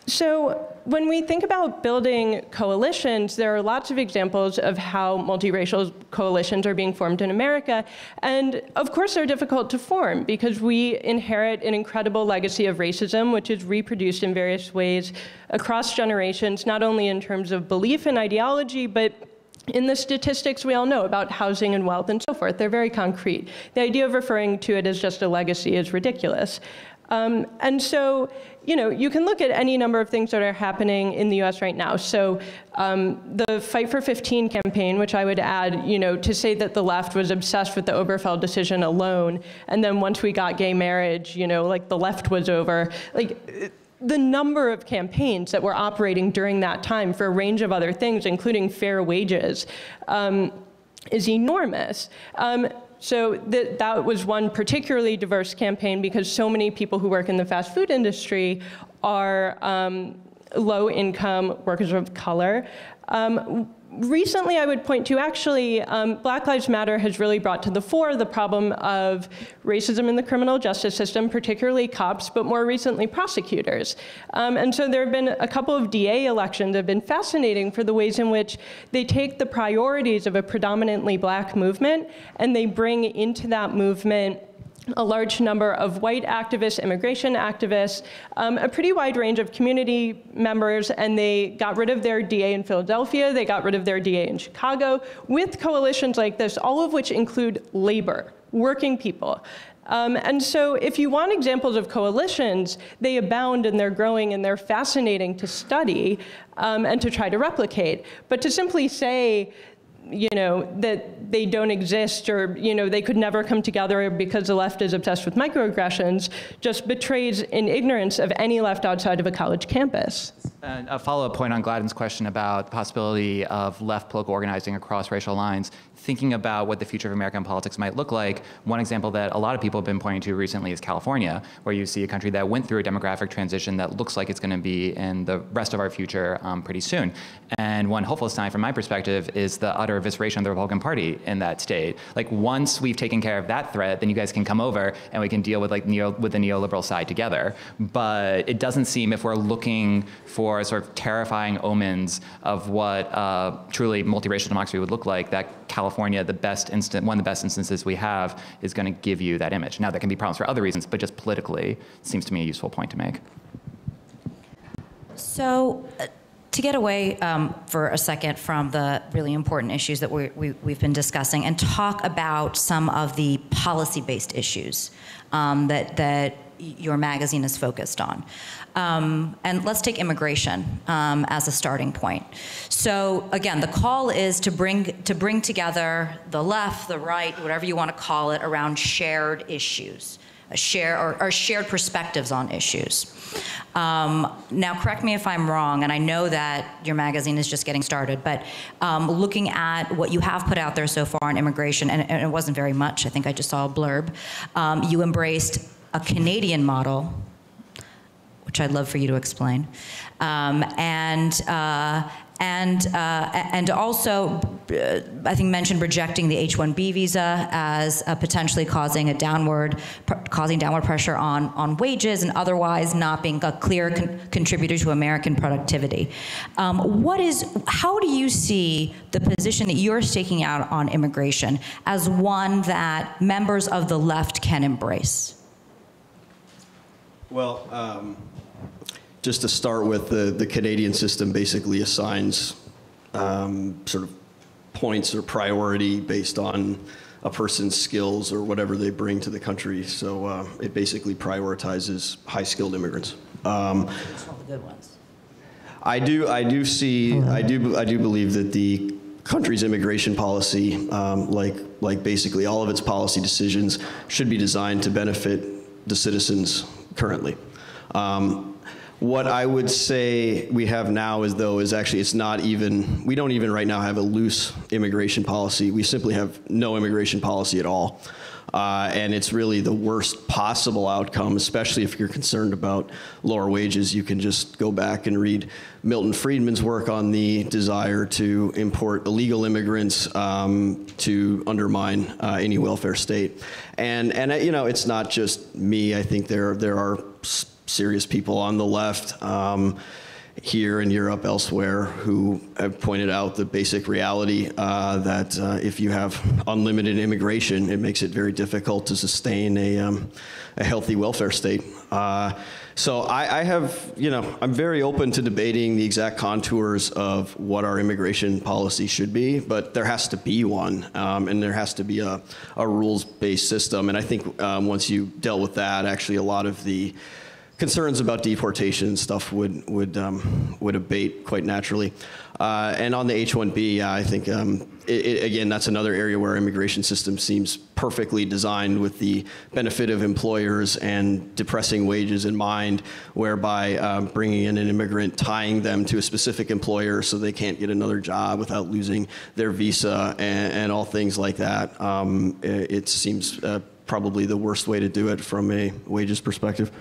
So when we think about building coalitions, there are lots of examples of how multiracial coalitions are being formed in America. And of course, they're difficult to form, because we inherit an incredible legacy of racism, which is reproduced in various ways across generations, not only in terms of belief and ideology, but in the statistics we all know about housing and wealth and so forth. They're very concrete. The idea of referring to it as just a legacy is ridiculous. And so, you know, you can look at any number of things that are happening in the US right now. So the Fight for 15 campaign, which I would add, you know, to say that the left was obsessed with the Obergefell decision alone, and then once we got gay marriage, you know, like the left was over. Like, the number of campaigns that were operating during that time for a range of other things, including fair wages, is enormous. So that was one particularly diverse campaign, because so many people who work in the fast food industry are low-income workers of color. Recently, I would point to, actually, Black Lives Matter has really brought to the fore the problem of racism in the criminal justice system, particularly cops, but more recently prosecutors. And so there have been a couple of DA elections that have been fascinating for the ways in which they take the priorities of a predominantly black movement and they bring into that movement a large number of white activists, immigration activists, a pretty wide range of community members, and they got rid of their DA in Philadelphia, they got rid of their DA in Chicago, with coalitions like this, all of which include labor, working people. And so if you want examples of coalitions, they abound and they're growing and they're fascinating to study and to try to replicate. But to simply say, you know, that they don't exist or, you know, they could never come together because the left is obsessed with microaggressions just betrays an ignorance of any left outside of a college campus. And a follow-up point on Gladden's question about the possibility of left political organizing across racial lines, thinking about what the future of American politics might look like, one example that a lot of people have been pointing to recently is California, where you see a country that went through a demographic transition that looks like it's going to be in the rest of our future pretty soon. And one hopeful sign from my perspective is the utter evisceration of the Republican Party in that state. Like, once we've taken care of that threat, then you guys can come over and we can deal with the neoliberal side together. But it doesn't seem, if we're looking for sort of terrifying omens of what truly multiracial democracy would look like, that California, the best instant, one of the best instances we have, is going to give you that image. Now, there can be problems for other reasons, but just politically, it seems to me a useful point to make. So, to get away for a second from the really important issues that we've been discussing and talk about some of the policy-based issues that your magazine is focused on. And let's take immigration as a starting point. So again, the call is to bring together the left, the right, whatever you want to call it, around shared issues. Shared perspectives on issues. Now, correct me if I'm wrong, and I know that your magazine is just getting started, but looking at what you have put out there so far on immigration, and it wasn't very much, I think I just saw a blurb, you embraced a Canadian model, which I'd love for you to explain, and also, I think, mentioned rejecting the H-1B visa as potentially causing a downward pressure on wages and otherwise not being a clear contributor to American productivity. How do you see the position that you're staking out on immigration as one that members of the left can embrace? Well, just to start with, the Canadian system basically assigns sort of points or priority based on a person's skills or whatever they bring to the country. So it basically prioritizes high-skilled immigrants. It's not the good ones. I do believe that the country's immigration policy, like basically all of its policy decisions, should be designed to benefit the citizens currently. What I would say we have now is, though, is actually it's not even, we don't even right now have a loose immigration policy. We simply have no immigration policy at all. And it's really the worst possible outcome, especially if you're concerned about lower wages. You can just go back and read Milton Friedman's work on the desire to import illegal immigrants to undermine any welfare state. And you know, it's not just me. I think there are serious people on the left here in Europe, elsewhere, who have pointed out the basic reality that if you have unlimited immigration, it makes it very difficult to sustain a healthy welfare state. So I have, you know, I'm very open to debating the exact contours of what our immigration policy should be, but there has to be one, and there has to be a rules-based system. And I think once you dealt with that, actually a lot of the concerns about deportation and stuff would abate quite naturally. And on the H-1B, I think, again, that's another area where our immigration system seems perfectly designed with the benefit of employers and depressing wages in mind, whereby bringing in an immigrant, tying them to a specific employer so they can't get another job without losing their visa and all things like that. It seems probably the worst way to do it from a wages perspective.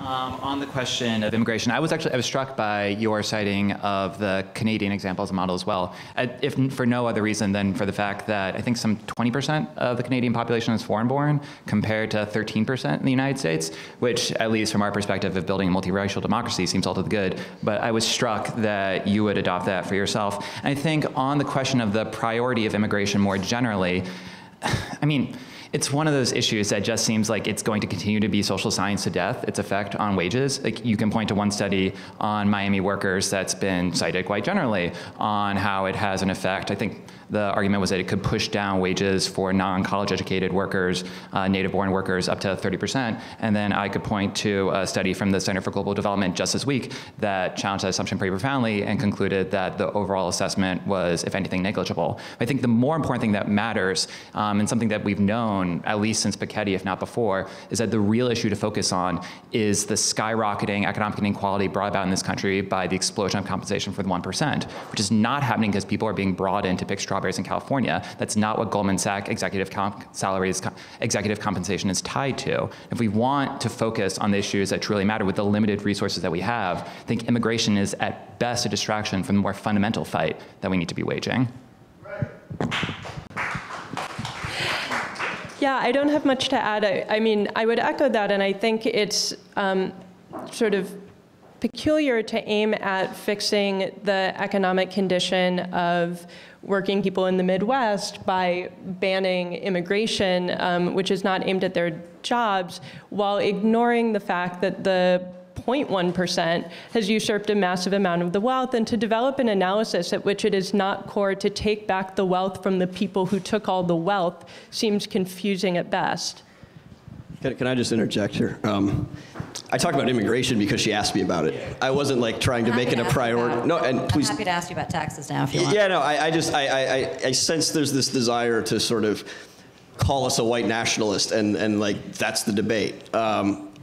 On the question of immigration, I was struck by your citing of the Canadian example as a model as well, if for no other reason than for the fact that I think some 20% of the Canadian population is foreign-born compared to 13% in the United States, which, at least from our perspective of building a multiracial democracy, seems all to the good. But I was struck that you would adopt that for yourself. And I think on the question of the priority of immigration more generally, I mean, it's one of those issues that just seems like it's going to continue to be social science to death, its effect on wages. Like, you can point to one study on Miami workers that's been cited quite generally on how it has an effect. I think the argument was that it could push down wages for non-college educated workers, native-born workers, up to 30%. And then I could point to a study from the Center for Global Development just this week that challenged that assumption pretty profoundly and concluded that the overall assessment was, if anything, negligible. I think the more important thing that matters, and something that we've known at least since Piketty, if not before, is that the real issue to focus on is the skyrocketing economic inequality brought about in this country by the explosion of compensation for the 1%, which is not happening because people are being brought in to pick strawberries in California. That's not what Goldman Sachs executive compensation is tied to. If we want to focus on the issues that truly matter with the limited resources that we have, I think immigration is at best a distraction from the more fundamental fight that we need to be waging. Right. Yeah, I don't have much to add. I mean, I would echo that, and I think it's sort of peculiar to aim at fixing the economic condition of working people in the Midwest by banning immigration, which is not aimed at their jobs, while ignoring the fact that the 0.1% has usurped a massive amount of the wealth, and to develop an analysis at which it is not core to take back the wealth from the people who took all the wealth seems confusing at best. Can I just interject here? I talked about immigration because she asked me about it. I wasn't like trying to make it a priority. No, and please. I'm happy to ask you about taxes now if you want. Yeah, no, I sense there's this desire to sort of call us a white nationalist, and like that's the debate.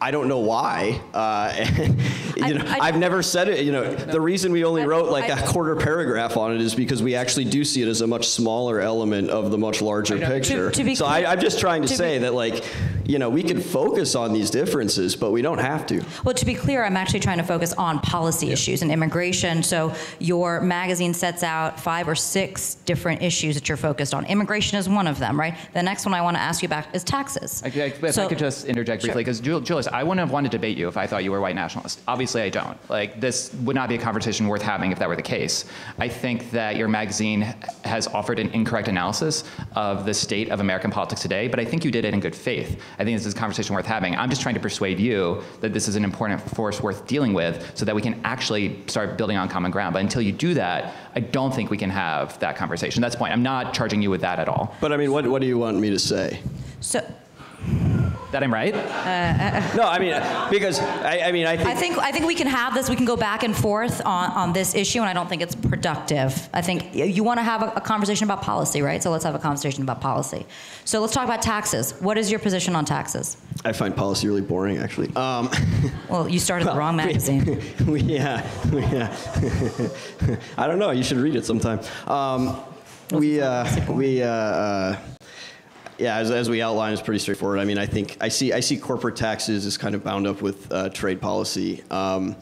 I don't know why. I've never said it. You know, the reason we only wrote like a quarter paragraph on it is because we actually do see it as a much smaller element of the much larger picture. So I'm just trying to say that, like, you know, we can focus on these differences, but we don't have to. Well, to be clear, I'm actually trying to focus on policy issues and immigration. So your magazine sets out 5 or 6 different issues that you're focused on. Immigration is one of them, right? The next one I want to ask you about is taxes. If I could just interject briefly, because Julius, I wouldn't have wanted to debate you if I thought you were a white nationalist. Obviously, I don't. Like, this would not be a conversation worth having if that were the case. I think that your magazine has offered an incorrect analysis of the state of American politics today, but I think you did it in good faith. I think this is a conversation worth having. I'm just trying to persuade you that this is an important force worth dealing with so that we can actually start building on common ground. But until you do that, I don't think we can have that conversation. That's the point. I'm not charging you with that at all. But I mean, what do you want me to say? So. That I'm right? No, I mean, because I think we can have this. We can go back and forth on this issue, and I don't think it's productive. I think you want to have a conversation about policy, right? So let's have a conversation about policy. So let's talk about taxes. What is your position on taxes? I find policy really boring, actually. Well, you started the wrong magazine. Yeah. I don't know. You should read it sometime. Yeah, as we outlined, it's pretty straightforward. I mean, I think I see corporate taxes as kind of bound up with trade policy, and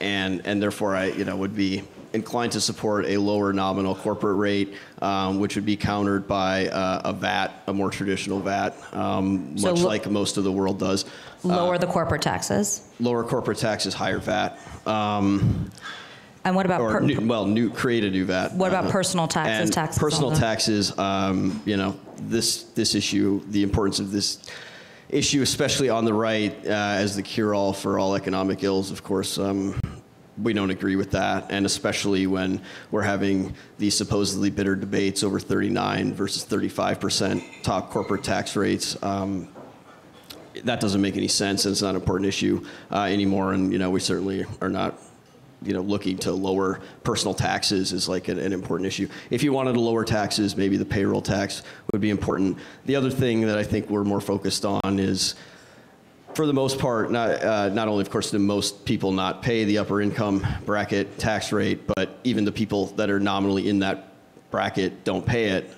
therefore I would be inclined to support a lower nominal corporate rate, which would be countered by a VAT, a more traditional VAT, much like most of the world does. Lower the corporate taxes. Lower corporate taxes, higher VAT. And what about create a new VAT? What about personal taxes? This issue, the importance of this issue, especially on the right, as the cure-all for all economic ills. Of course, we don't agree with that, and especially when we're having these supposedly bitter debates over 39 versus 35% top corporate tax rates. That doesn't make any sense, and it's not an important issue anymore. And we certainly are not. Looking to lower personal taxes is like an important issue. If you wanted to lower taxes, maybe the payroll tax would be important. The other thing that I think we're more focused on is, for the most part, not only, of course, do most people not pay the upper income bracket tax rate, but even the people that are nominally in that bracket don't pay it.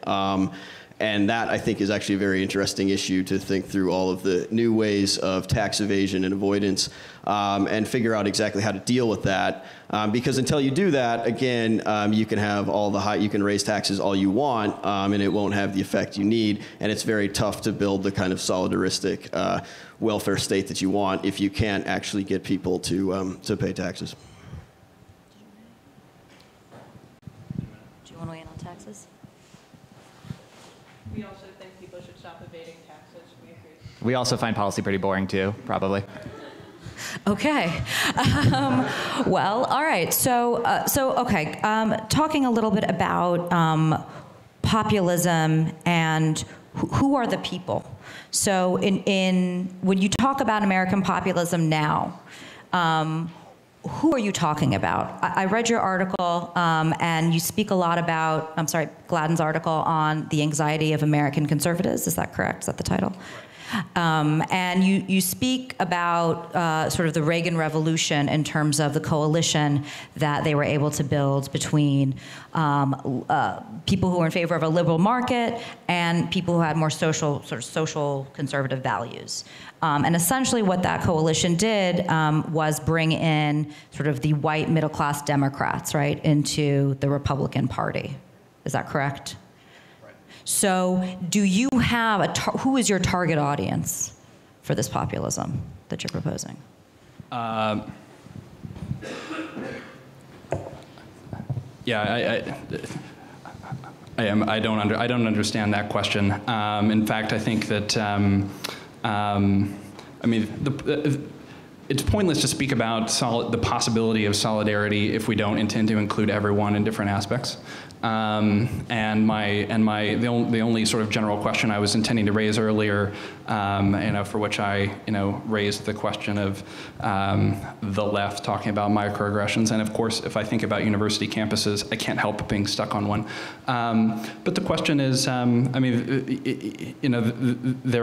And that, I think, is actually a very interesting issue to think through all of the new ways of tax evasion and avoidance and figure out exactly how to deal with that. Because until you do that, again, you can raise taxes all you want, and it won't have the effect you need. And it's very tough to build the kind of solidaristic welfare state that you want if you can't actually get people to pay taxes. Do you want to weigh in on taxes? We also think people should stop evading taxes. We agree. We also find policy pretty boring too, probably. Okay. Well, all right. So, okay. Talking a little bit about populism and who are the people. So, when you talk about American populism now, who are you talking about? I read your article, and you speak a lot about, I'm sorry, Gladden's article on the anxiety of American conservatives. Is that correct? Is that the title? And you speak about sort of the Reagan Revolution in terms of the coalition that they were able to build between people who were in favor of a liberal market and people who had more social conservative values. And essentially what that coalition did was bring in sort of the white middle-class Democrats, right, into the Republican Party. Is that correct? So do you have who is your target audience for this populism that you're proposing? Yeah, I don't understand that question. In fact, I think that I mean it's pointless to speak about the possibility of solidarity if we don't intend to include everyone in different aspects. The only sort of general question I was intending to raise earlier, for which I raised the question of the left talking about microaggressions, and of course, if I think about university campuses, I can't help being stuck on one. But the question is, there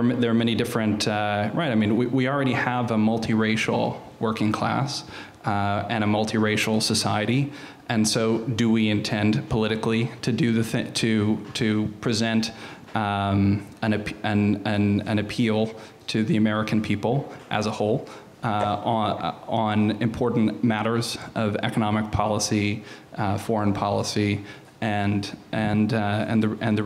are many different right. I mean, we already have a multiracial working class and a multiracial society. And so, do we intend politically to do to present an appeal to the American people as a whole on important matters of economic policy, foreign policy, and the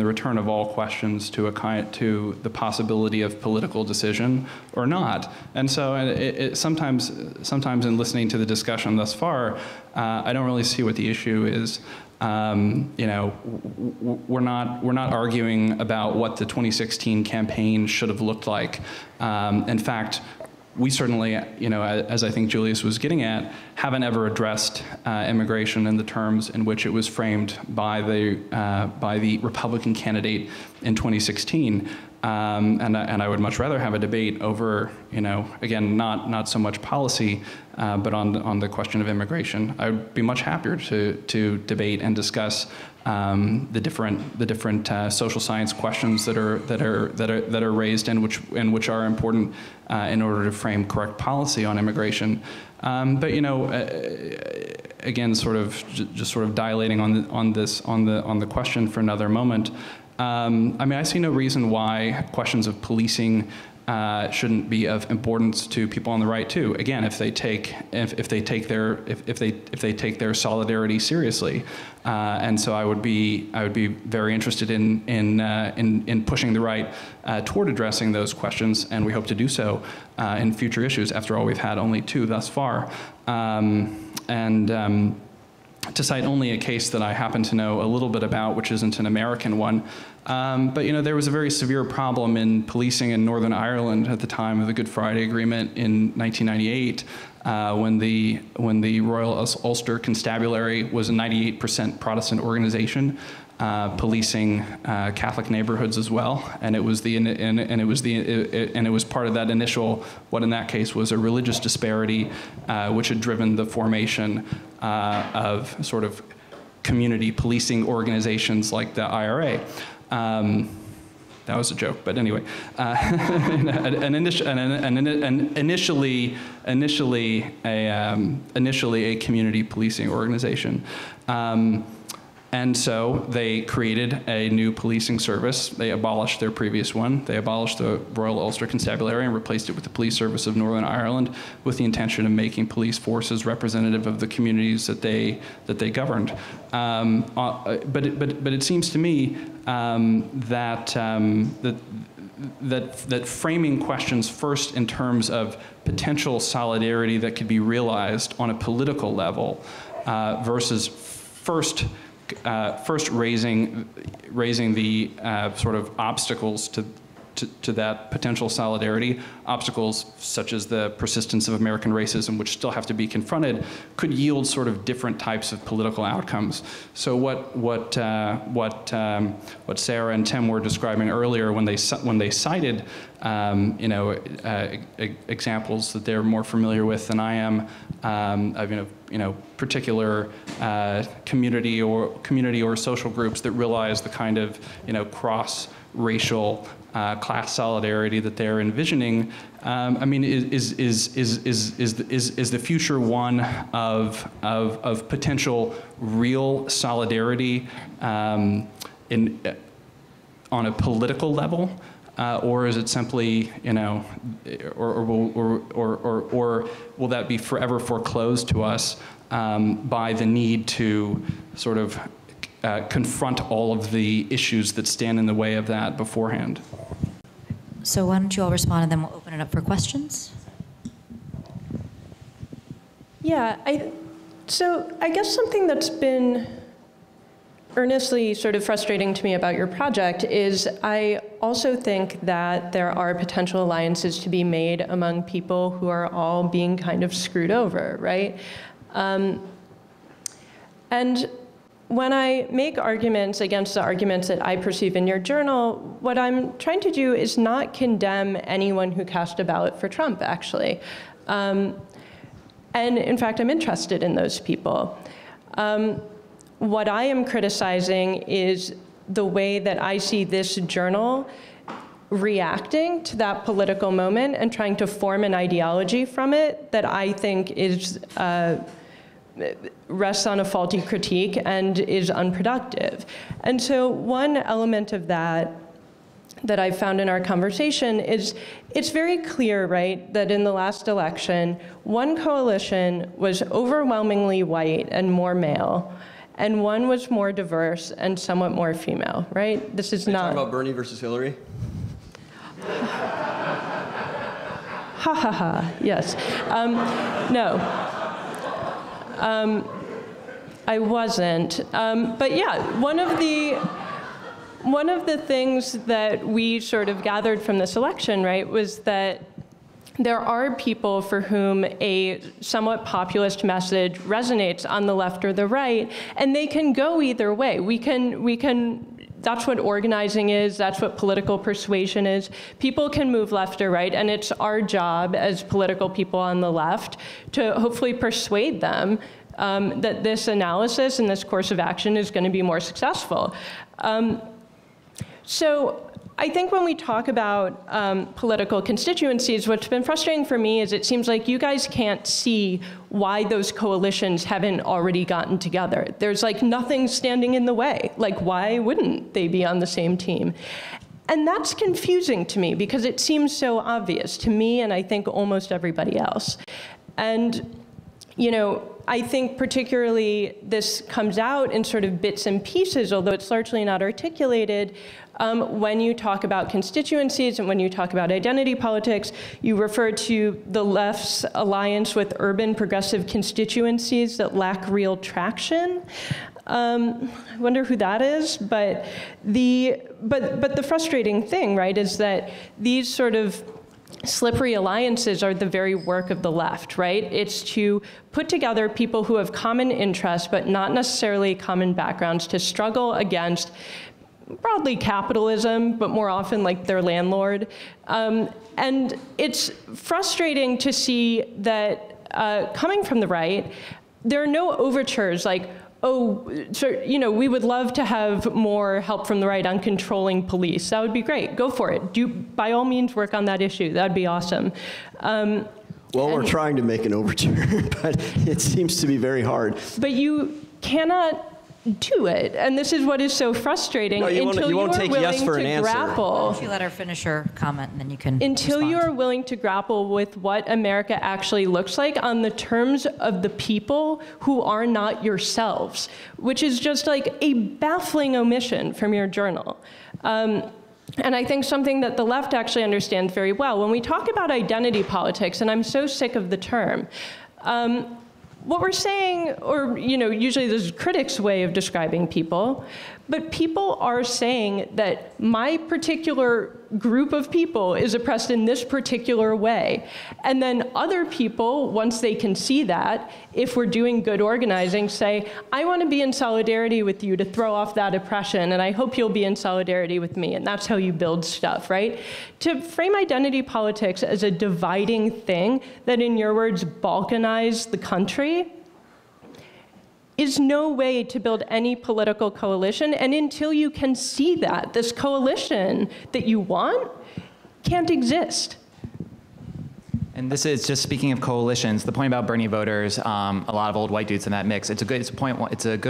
return of all questions to the possibility of political decision or not? And so sometimes in listening to the discussion thus far, I don't really see what the issue is. We're not arguing about what the 2016 campaign should have looked like. In fact, we certainly, as I think Julius was getting at, haven't ever addressed immigration in the terms in which it was framed by the Republican candidate in 2016. And I would much rather have a debate over, again, not so much policy, but on the question of immigration. I would be much happier to debate and discuss the different social science questions that are raised and which are important in order to frame correct policy on immigration. But again, just sort of dilating on the question for another moment. I see no reason why questions of policing shouldn't be of importance to people on the right too. Again, if they take their solidarity seriously, and so I would be very interested in pushing the right toward addressing those questions, and we hope to do so in future issues. After all, we've had only two thus far, to cite only a case that I happen to know a little bit about, which isn't an American one. But there was a very severe problem in policing in Northern Ireland at the time of the Good Friday Agreement in 1998, when the Royal Ulster Constabulary was a 98% Protestant organization, policing Catholic neighborhoods as well, and it was part of that initial, what in that case was a religious disparity, which had driven the formation of sort of community policing organizations like the IRA. That was a joke, but anyway, initially a community policing organization. And so they created a new policing service. They abolished their previous one. They abolished the Royal Ulster Constabulary and replaced it with the Police Service of Northern Ireland, with the intention of making police forces representative of the communities that they governed. But it seems to me that framing questions first in terms of potential solidarity that could be realized on a political level versus first first raising the sort of obstacles to that potential solidarity, obstacles such as the persistence of American racism, which still have to be confronted, could yield sort of different types of political outcomes. So what Sarah and Tim were describing earlier, when they cited examples that they're more familiar with than I am, of particular community or social groups that realize the kind of cross racial class solidarity that they're envisioning. I mean, is the future one of potential real solidarity on a political level, or is it simply or will that be forever foreclosed to us by the need to sort of confront all of the issues that stand in the way of that beforehand? So why don't you all respond, and then we'll open it up for questions. Yeah, I guess something that's been earnestly sort of frustrating to me about your project is I also think that there are potential alliances to be made among people who are all being kind of screwed over, right? And when I make arguments against the arguments that I perceive in your journal, what I'm trying to do is not condemn anyone who cast a ballot for Trump, actually. And in fact, I'm interested in those people. What I am criticizing is the way that I see this journal reacting to that political moment and trying to form an ideology from it that I think is rests on a faulty critique and is unproductive. And so one element of that I found in our conversation is it's very clear, right, that in the last election, one coalition was overwhelmingly white and more male, and one was more diverse and somewhat more female, right? This is not— Are you talking about Bernie versus Hillary? Ha ha ha, yes. No. I wasn't, but yeah, one of the things that we sort of gathered from this election, right, was that there are people for whom a somewhat populist message resonates on the left or the right, and they can go either way. That's what organizing is, that's what political persuasion is. People can move left or right, and it's our job as political people on the left to hopefully persuade them that this analysis and this course of action is going to be more successful. So I think when we talk about political constituencies, what's been frustrating for me is it seems like you guys can't see why those coalitions haven't already gotten together. There's like nothing standing in the way. Like, why wouldn't they be on the same team? And that's confusing to me because it seems so obvious to me and I think almost everybody else. And, I think particularly this comes out in sort of bits and pieces, although it's largely not articulated. When you talk about constituencies and when you talk about identity politics, you refer to the left's alliance with urban progressive constituencies that lack real traction. I wonder who that is, but the frustrating thing, right, is that these sort of slippery alliances are the very work of the left, right? It's to put together people who have common interests but not necessarily common backgrounds to struggle against broadly capitalism, but more often like their landlord. And it's frustrating to see that coming from the right, there are no overtures like, oh, so, we would love to have more help from the right on controlling police. That would be great. Go for it. Do, by all means, work on that issue. That'd be awesome. Well, we're trying to make an overture, but it seems to be very hard. But you cannot do it, and this is what is so frustrating. No, you won't take yes for an answer. Why don't you let her finish her comment, and then you can respond. You are willing to grapple with what America actually looks like on the terms of the people who are not yourselves, which is just like a baffling omission from your journal. And I think something that the left actually understands very well when we talk about identity politics, and I'm so sick of the term. what we're saying, or usually there's a critic's way of describing people, but people are saying that my particular group of people is oppressed in this particular way. And then other people, once they can see that, if we're doing good organizing, say, I want to be in solidarity with you to throw off that oppression, and I hope you'll be in solidarity with me. And that's how you build stuff, right? To frame identity politics as a dividing thing that, in your words, balkanized the country, is no way to build any political coalition. And until you can see that, this coalition that you want can't exist. And this is just speaking of coalitions, the point about Bernie voters, a lot of old white dudes in that mix, it's a good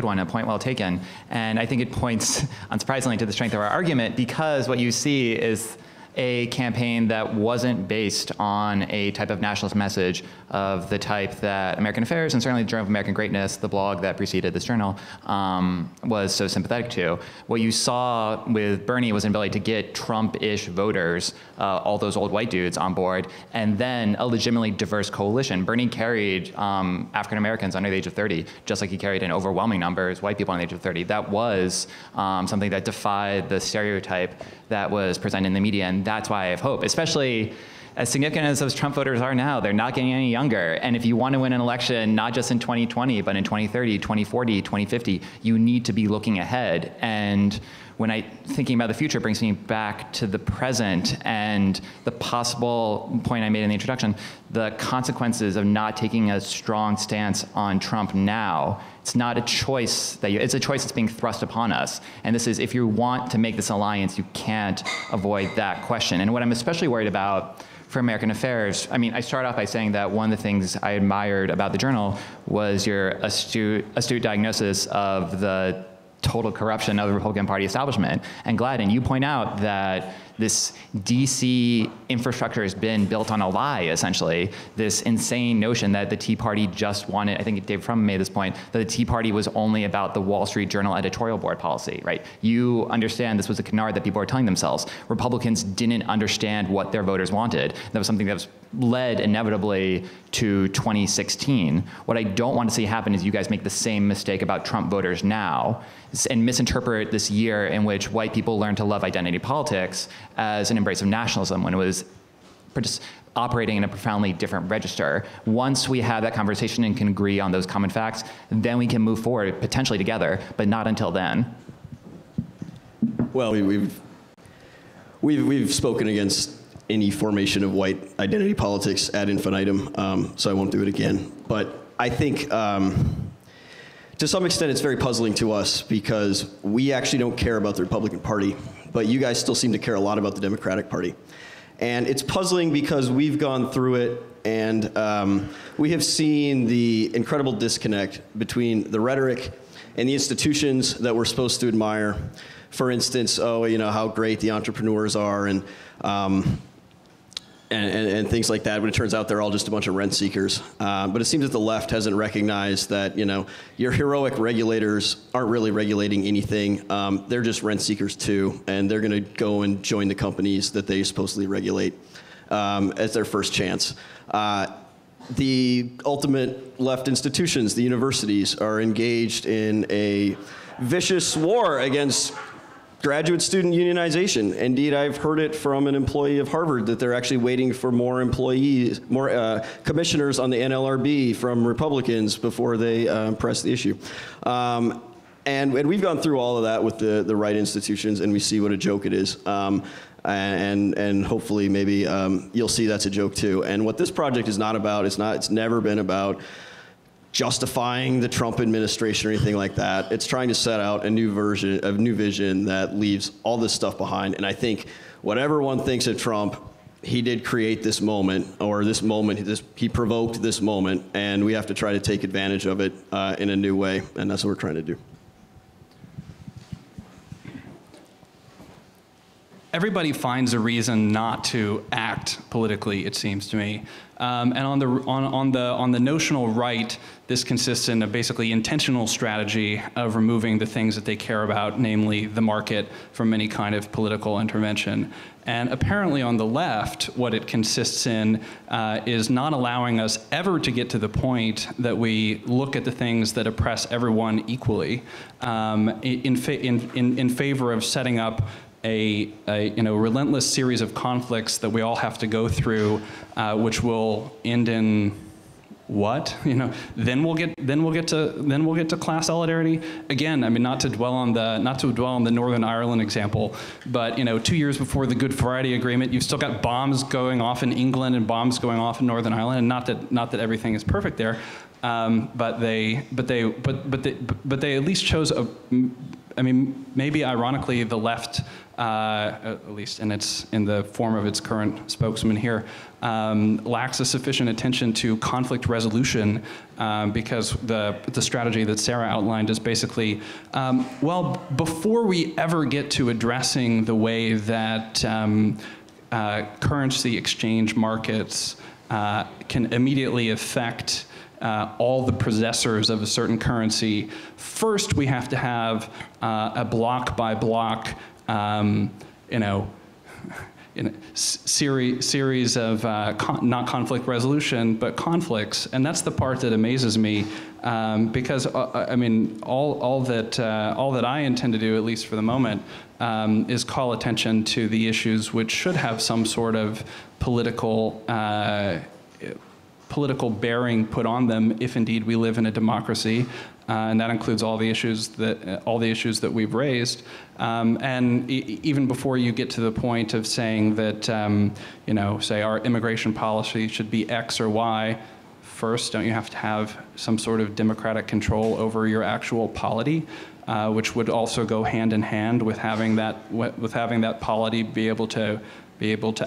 one, a point well taken. And I think it points, unsurprisingly, to the strength of our argument, because what you see is a campaign that wasn't based on a type of nationalist message of the type that American Affairs, and certainly the Journal of American Greatness, the blog that preceded this journal, was so sympathetic to. What you saw with Bernie was an ability to get Trump-ish voters, all those old white dudes on board, and then a legitimately diverse coalition. Bernie carried African Americans under the age of 30, just like he carried in overwhelming numbers white people under the age of 30. That was something that defied the stereotype that was presented in the media. And that's why I have hope, especially as significant as those Trump voters are now. They're not getting any younger. And if you want to win an election, not just in 2020, but in 2030, 2040, 2050, you need to be looking ahead. And when I thinking about the future, it brings me back to the present and the possible point I made in the introduction, the consequences of not taking a strong stance on Trump now. It's not a choice that you, it's a choice that's being thrust upon us. And this is, if you want to make this alliance, you can't avoid that question. And what I'm especially worried about for American Affairs, I mean, I start off by saying that one of the things I admired about the journal was your astute diagnosis of the total corruption of the Republican Party establishment. And Gladden, you point out that this DC infrastructure has been built on a lie, essentially. This insane notion that the Tea Party just wanted, I think Dave Frum made this point, that the Tea Party was only about the Wall Street Journal editorial board policy, right? You understand this was a canard that people were telling themselves. Republicans didn't understand what their voters wanted. That was something that was led inevitably to 2016. What I don't want to see happen is you guys make the same mistake about Trump voters now and misinterpret this year in which white people learned to love identity politics as an embrace of nationalism when it was operating in a profoundly different register. Once we have that conversation and can agree on those common facts, then we can move forward potentially together, but not until then. Well, we've spoken against any formation of white identity politics ad infinitum, so I won't do it again. But I think to some extent it's very puzzling to us because we actually don't care about the Republican Party, but you guys still seem to care a lot about the Democratic Party. And it's puzzling because we've gone through it and we have seen the incredible disconnect between the rhetoric and the institutions that we're supposed to admire. For instance, oh, you know, how great the entrepreneurs are and things like that, but it turns out they're all just a bunch of rent seekers. But it seems that the left hasn't recognized that, you know, your heroic regulators aren't really regulating anything. They're just rent seekers too, and they're gonna go and join the companies that they supposedly regulate as their first chance. The ultimate left institutions, the universities, are engaged in a vicious war against graduate student unionization. Indeed, I've heard it from an employee of Harvard that they're actually waiting for more employees, more commissioners on the NLRB from Republicans before they press the issue. And we've gone through all of that with the right institutions, and we see what a joke it is. And hopefully maybe you'll see that's a joke too. And what this project is not about, it's never been about justifying the Trump administration or anything like that. It's trying to set out a new vision that leaves all this stuff behind. And I think whatever one thinks of Trump, he did create this moment, or this moment, he provoked this moment, and we have to try to take advantage of it in a new way, and that's what we're trying to do. everybody finds a reason not to act politically, it seems to me. And on the notional right, this consists in a basically intentional strategy of removing the things that they care about, namely the market, from any kind of political intervention. And apparently on the left, what it consists in is not allowing us ever to get to the point that we look at the things that oppress everyone equally, in favor of setting up a relentless series of conflicts that we all have to go through, which will end in what? You know, then we'll get to class solidarity. Again, I mean, not to dwell on the Northern Ireland example, but you know, 2 years before the Good Friday Agreement, you've still got bombs going off in England and bombs going off in Northern Ireland, and not that everything is perfect there, but they at least chose a. I mean, maybe ironically, the left, at least in the form of its current spokesman here, lacks a sufficient attention to conflict resolution because the strategy that Sarah outlined is basically, well, before we ever get to addressing the way that currency exchange markets can immediately affect all the possessors of a certain currency, first we have to have a block-by-block, series of not conflict resolution, but conflicts, and that's the part that amazes me, because I mean, all that I intend to do, at least for the moment, is call attention to the issues which should have some sort of political bearing put on them, if indeed we live in a democracy, and that includes all the issues that we've raised. And even before you get to the point of saying that, you know, say our immigration policy should be X or Y, first, don't you have to have some sort of democratic control over your actual polity, which would also go hand in hand with having that polity be able to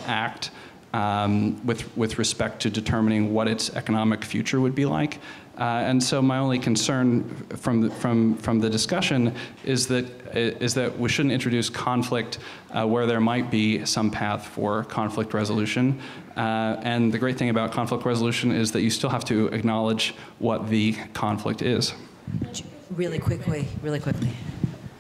act. With respect to determining what its economic future would be like, and so my only concern from the discussion is that we shouldn't introduce conflict where there might be some path for conflict resolution. And the great thing about conflict resolution is that you still have to acknowledge what the conflict is. Really quickly.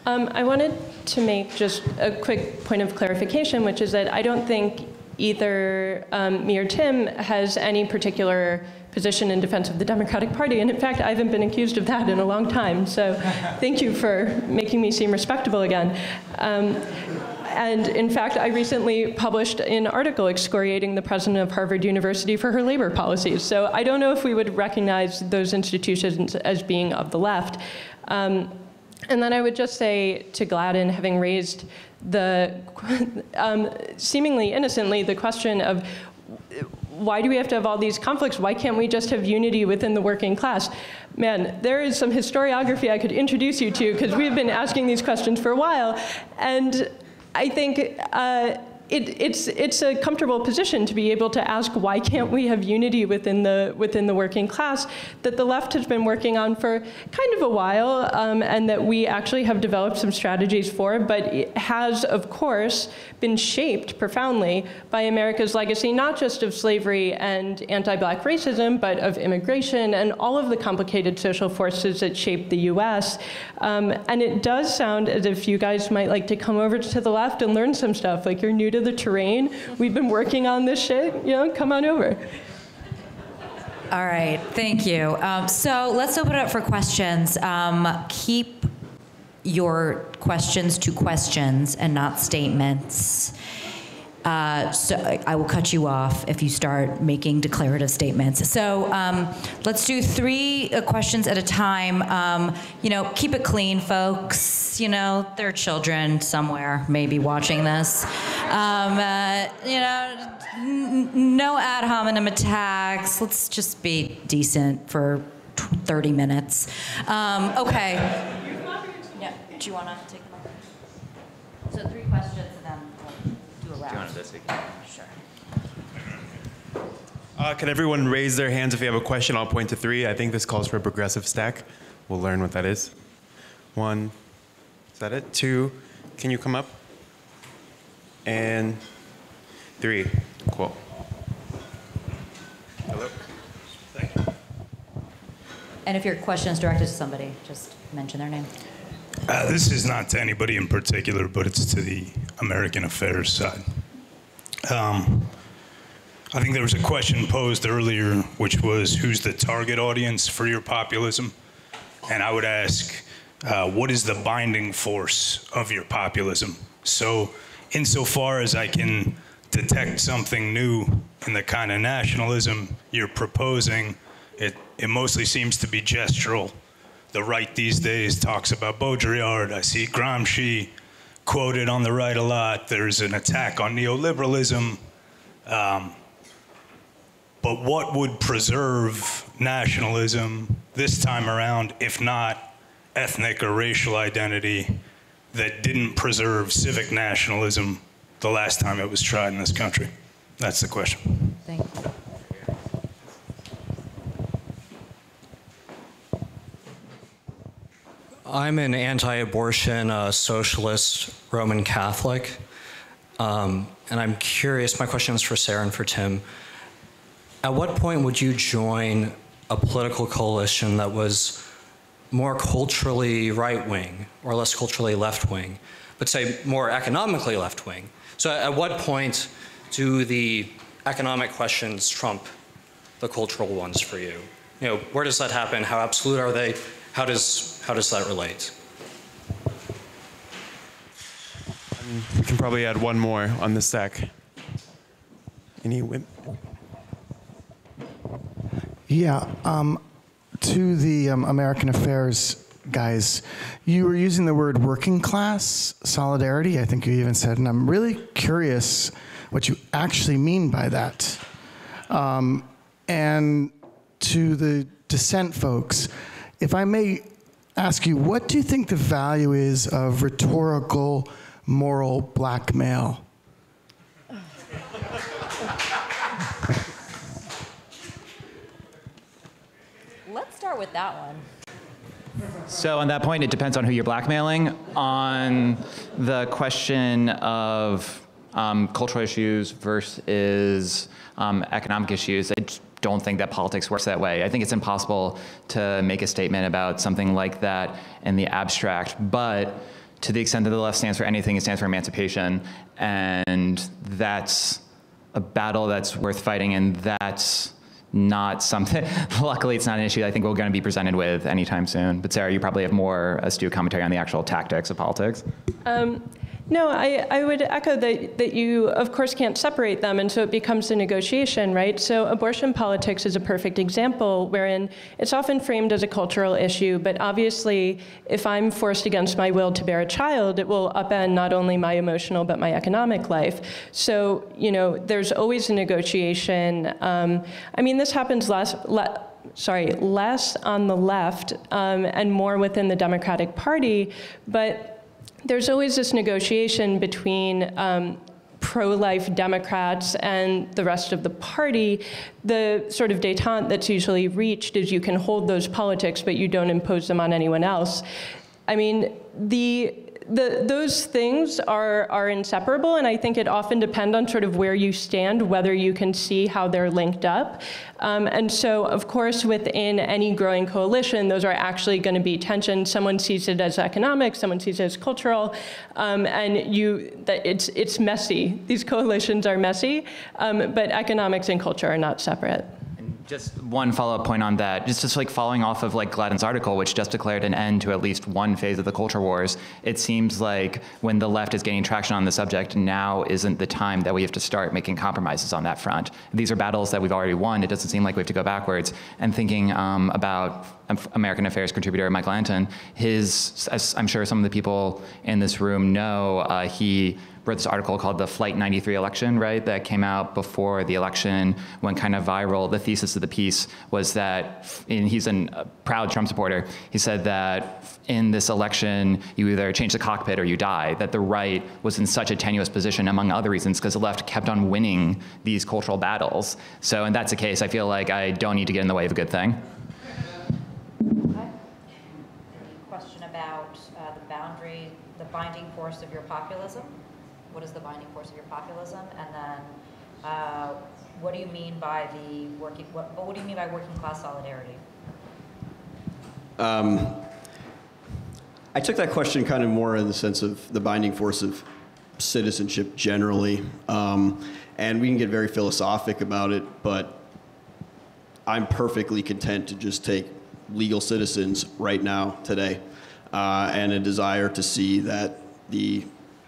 I wanted to make just a quick point of clarification, which is that I don't think either me or Tim has any particular position in defense of the Democratic Party. And in fact, I haven't been accused of that in a long time. So thank you for making me seem respectable again. And in fact, I recently published an article excoriating the president of Harvard University for her labor policies. So I don't know if we would recognize those institutions as being of the left. And then I would just say to Gladden, having raised the seemingly innocently the question of why do we have to have all these conflicts? Why can't we just have unity within the working class? Man, there is some historiography I could introduce you to, because we've been asking these questions for a while. And I think it's a comfortable position to be able to ask, why can't we have unity within the working class, that the left has been working on for kind of a while, and that we actually have developed some strategies for, but it has, of course, been shaped profoundly by America's legacy, not just of slavery and anti-black racism, but of immigration and all of the complicated social forces that shaped the US. And it does sound as if you guys might like to come over to the left and learn some stuff, like you're new to the terrain. We've been working on this shit, you know, come on over. All right, thank you. So let's open it up for questions. Keep your questions to questions and not statements. So I will cut you off if you start making declarative statements. So let's do three questions at a time. You know, keep it clean, folks. You know, there are children somewhere maybe watching this. You know, no ad hominem attacks. Let's just be decent for 30 minutes. Okay. Yeah. Do you want to take them? So three questions. Sure. Can everyone raise their hands if you have a question? I'll point to three. I think this calls for a progressive stack. We'll learn what that is. One, is that it? Two, can you come up? and 3. Cool. Hello. Thank you. And if your question is directed to somebody, just mention their name. This is not to anybody in particular, but it's to the American Affairs side. I think there was a question posed earlier, which was, who's the target audience for your populism? And I would ask, what is the binding force of your populism? So insofar as I can detect something new in the kind of nationalism you're proposing, it mostly seems to be gestural. The right these days talks about Baudrillard. I see Gramsci quoted on the right a lot. There's an attack on neoliberalism. But what would preserve nationalism this time around, if not ethnic or racial identity, that didn't preserve civic nationalism the last time it was tried in this country? That's the question. Thank you. I'm an anti-abortion socialist Roman Catholic, and I'm curious, my question is for Sarah and for Tim. At what point would you join a political coalition that was more culturally right-wing or less culturally left-wing, but say more economically left-wing? So at what point do the economic questions trump the cultural ones for you? You know, where does that happen? How absolute are they? How does that relate? We can probably add one more on the stack. Any whim? Yeah, to the American Affairs guys, you were using the word working class solidarity, I think you even said, and I'm really curious what you actually mean by that. And to the Dissent folks, if I may ask you, what do you think the value is of rhetorical moral blackmail? Let's start with that one. So on that point, it depends on who you're blackmailing. On the question of cultural issues versus economic issues, I don't think that politics works that way. I think it's impossible to make a statement about something like that in the abstract, but to the extent that the left stands for anything, it stands for emancipation. And that's a battle that's worth fighting, and that's not something, luckily it's not an issue I think we're gonna be presented with anytime soon. But Sarah, you probably have more astute commentary on the actual tactics of politics. No, I would echo that you, of course, can't separate them, and so it becomes a negotiation, right? So abortion politics is a perfect example wherein it's often framed as a cultural issue, but obviously, if I'm forced against my will to bear a child, it will upend not only my emotional but my economic life. So, you know, there's always a negotiation. I mean, this happens less on the left and more within the Democratic Party, but there's always this negotiation between pro-life Democrats and the rest of the party. The sort of détente that's usually reached is you can hold those politics, but you don't impose them on anyone else. I mean, those things are inseparable, and I think it often depends on sort of where you stand, whether you can see how they're linked up. And so, of course, within any growing coalition, those are actually going to be tensions. Someone sees it as economic, someone sees it as cultural, and it's messy. These coalitions are messy, but economics and culture are not separate. Just one follow-up point on that, just like following off of like Gladden's article, which just declared an end to at least one phase of the culture wars. It seems like when the left is gaining traction on the subject, now isn't the time that we have to start making compromises on that front. These are battles that we've already won. It doesn't seem like we have to go backwards. And thinking about American Affairs contributor Michael Anton, as I'm sure some of the people in this room know, he wrote this article called The Flight 93 Election, right, that came out before the election, went kind of viral. The thesis of the piece was that, and he's a proud Trump supporter, he said that in this election, you either change the cockpit or you die, that the right was in such a tenuous position, among other reasons, because the left kept on winning these cultural battles. So, and that's the case, I feel like I don't need to get in the way of a good thing. Question about the boundary, the binding force of your populism. what is the binding force of your populism? And then what do you mean by the working, what do you mean by working class solidarity? I took that question kind of more in the sense of the binding force of citizenship generally. And we can get very philosophic about it, but I'm perfectly content to just take legal citizens right now, today, and a desire to see that the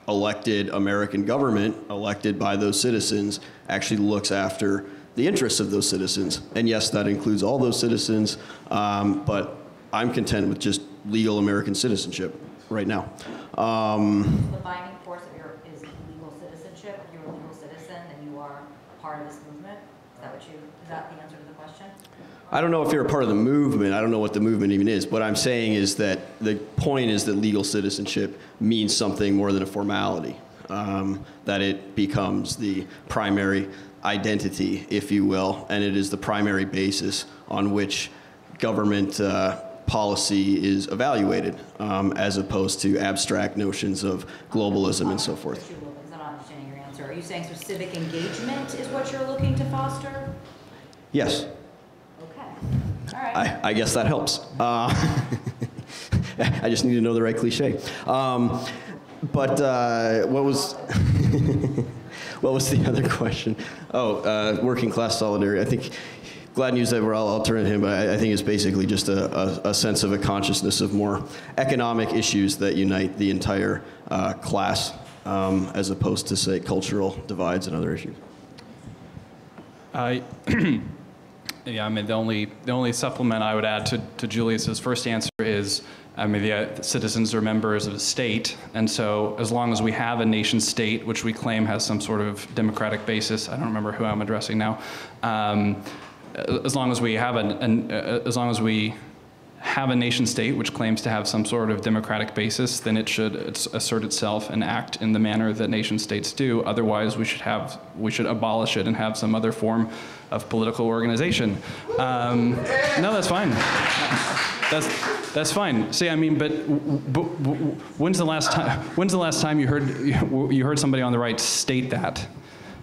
elected American government, elected by those citizens, actually looks after the interests of those citizens. And yes, that includes all those citizens, but I'm content with just legal American citizenship right now. The binding force of your is legal citizenship. You're a legal citizen and you are a part of this movement. Is that what you, is that the answer to the question? I don't know if you're a part of the movement. I don't know what the movement even is. What I'm saying is that the point is that legal citizenship means something more than a formality. That it becomes the primary identity, if you will, and it is the primary basis on which government policy is evaluated, as opposed to abstract notions of globalism and so forth. I'm not understanding your answer. Are you saying so civic engagement is what you're looking to foster? Yes. Okay. All right. I guess that helps. I just need to know the right cliche. What was what was the other question? Oh, working class solidarity. I think. Gladden used that word, I'll turn to him, but I think it's basically just a sense of a consciousness of more economic issues that unite the entire class, as opposed to, say, cultural divides and other issues. Yeah, I mean, the only supplement I would add to Julius's first answer is, I mean, the citizens are members of the state, and so as long as we have a nation state, which we claim has some sort of democratic basis, I don't remember who I'm addressing now, as long as we have a nation state which claims to have some sort of democratic basis, then it should assert itself and act in the manner that nation states do. Otherwise, we should abolish it and have some other form of political organization. No, that's fine. That's fine. See, I mean, but when's the last time you heard somebody on the right state that?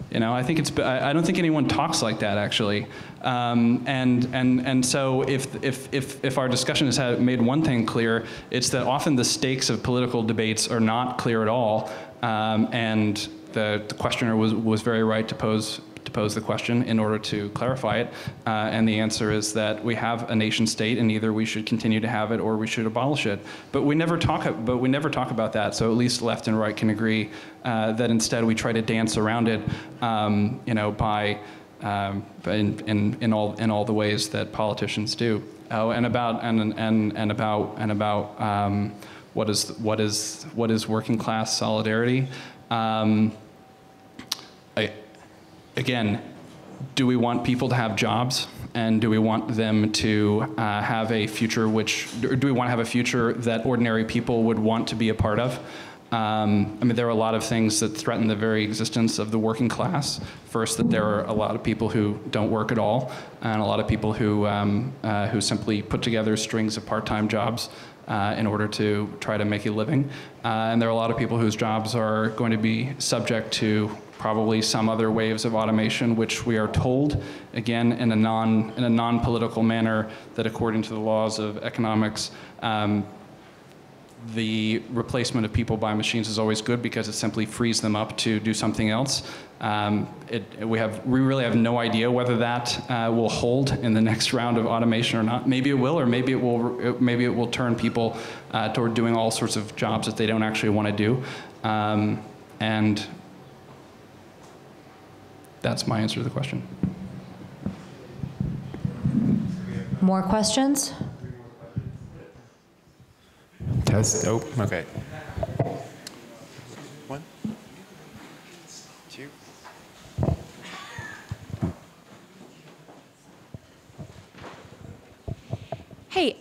You know, I think it's. I don't think anyone talks like that actually. And so if our discussion has made one thing clear, it's that often the stakes of political debates are not clear at all. And the questioner was very right to pose the question in order to clarify it. And the answer is that we have a nation state, and either we should continue to have it or we should abolish it. But we never talk about that. So at least left and right can agree that instead we try to dance around it, you know, by in all the ways that politicians do. Oh, and about what is working class solidarity? Again, do we want people to have jobs, and do we want them to have a future which, or do we want to have a future that ordinary people would want to be a part of? I mean, there are a lot of things that threaten the very existence of the working class. First, that there are a lot of people who don't work at all, and a lot of people who simply put together strings of part-time jobs in order to try to make a living. And there are a lot of people whose jobs are going to be subject to probably some other waves of automation, which we are told, again, in a non-political manner, that according to the laws of economics, the replacement of people by machines is always good because it simply frees them up to do something else. We really have no idea whether that will hold in the next round of automation or not. Maybe it will, or maybe it will turn people toward doing all sorts of jobs that they don't actually want to do. And that's my answer to the question. More questions? Test. Oh, okay. One, two. Hey,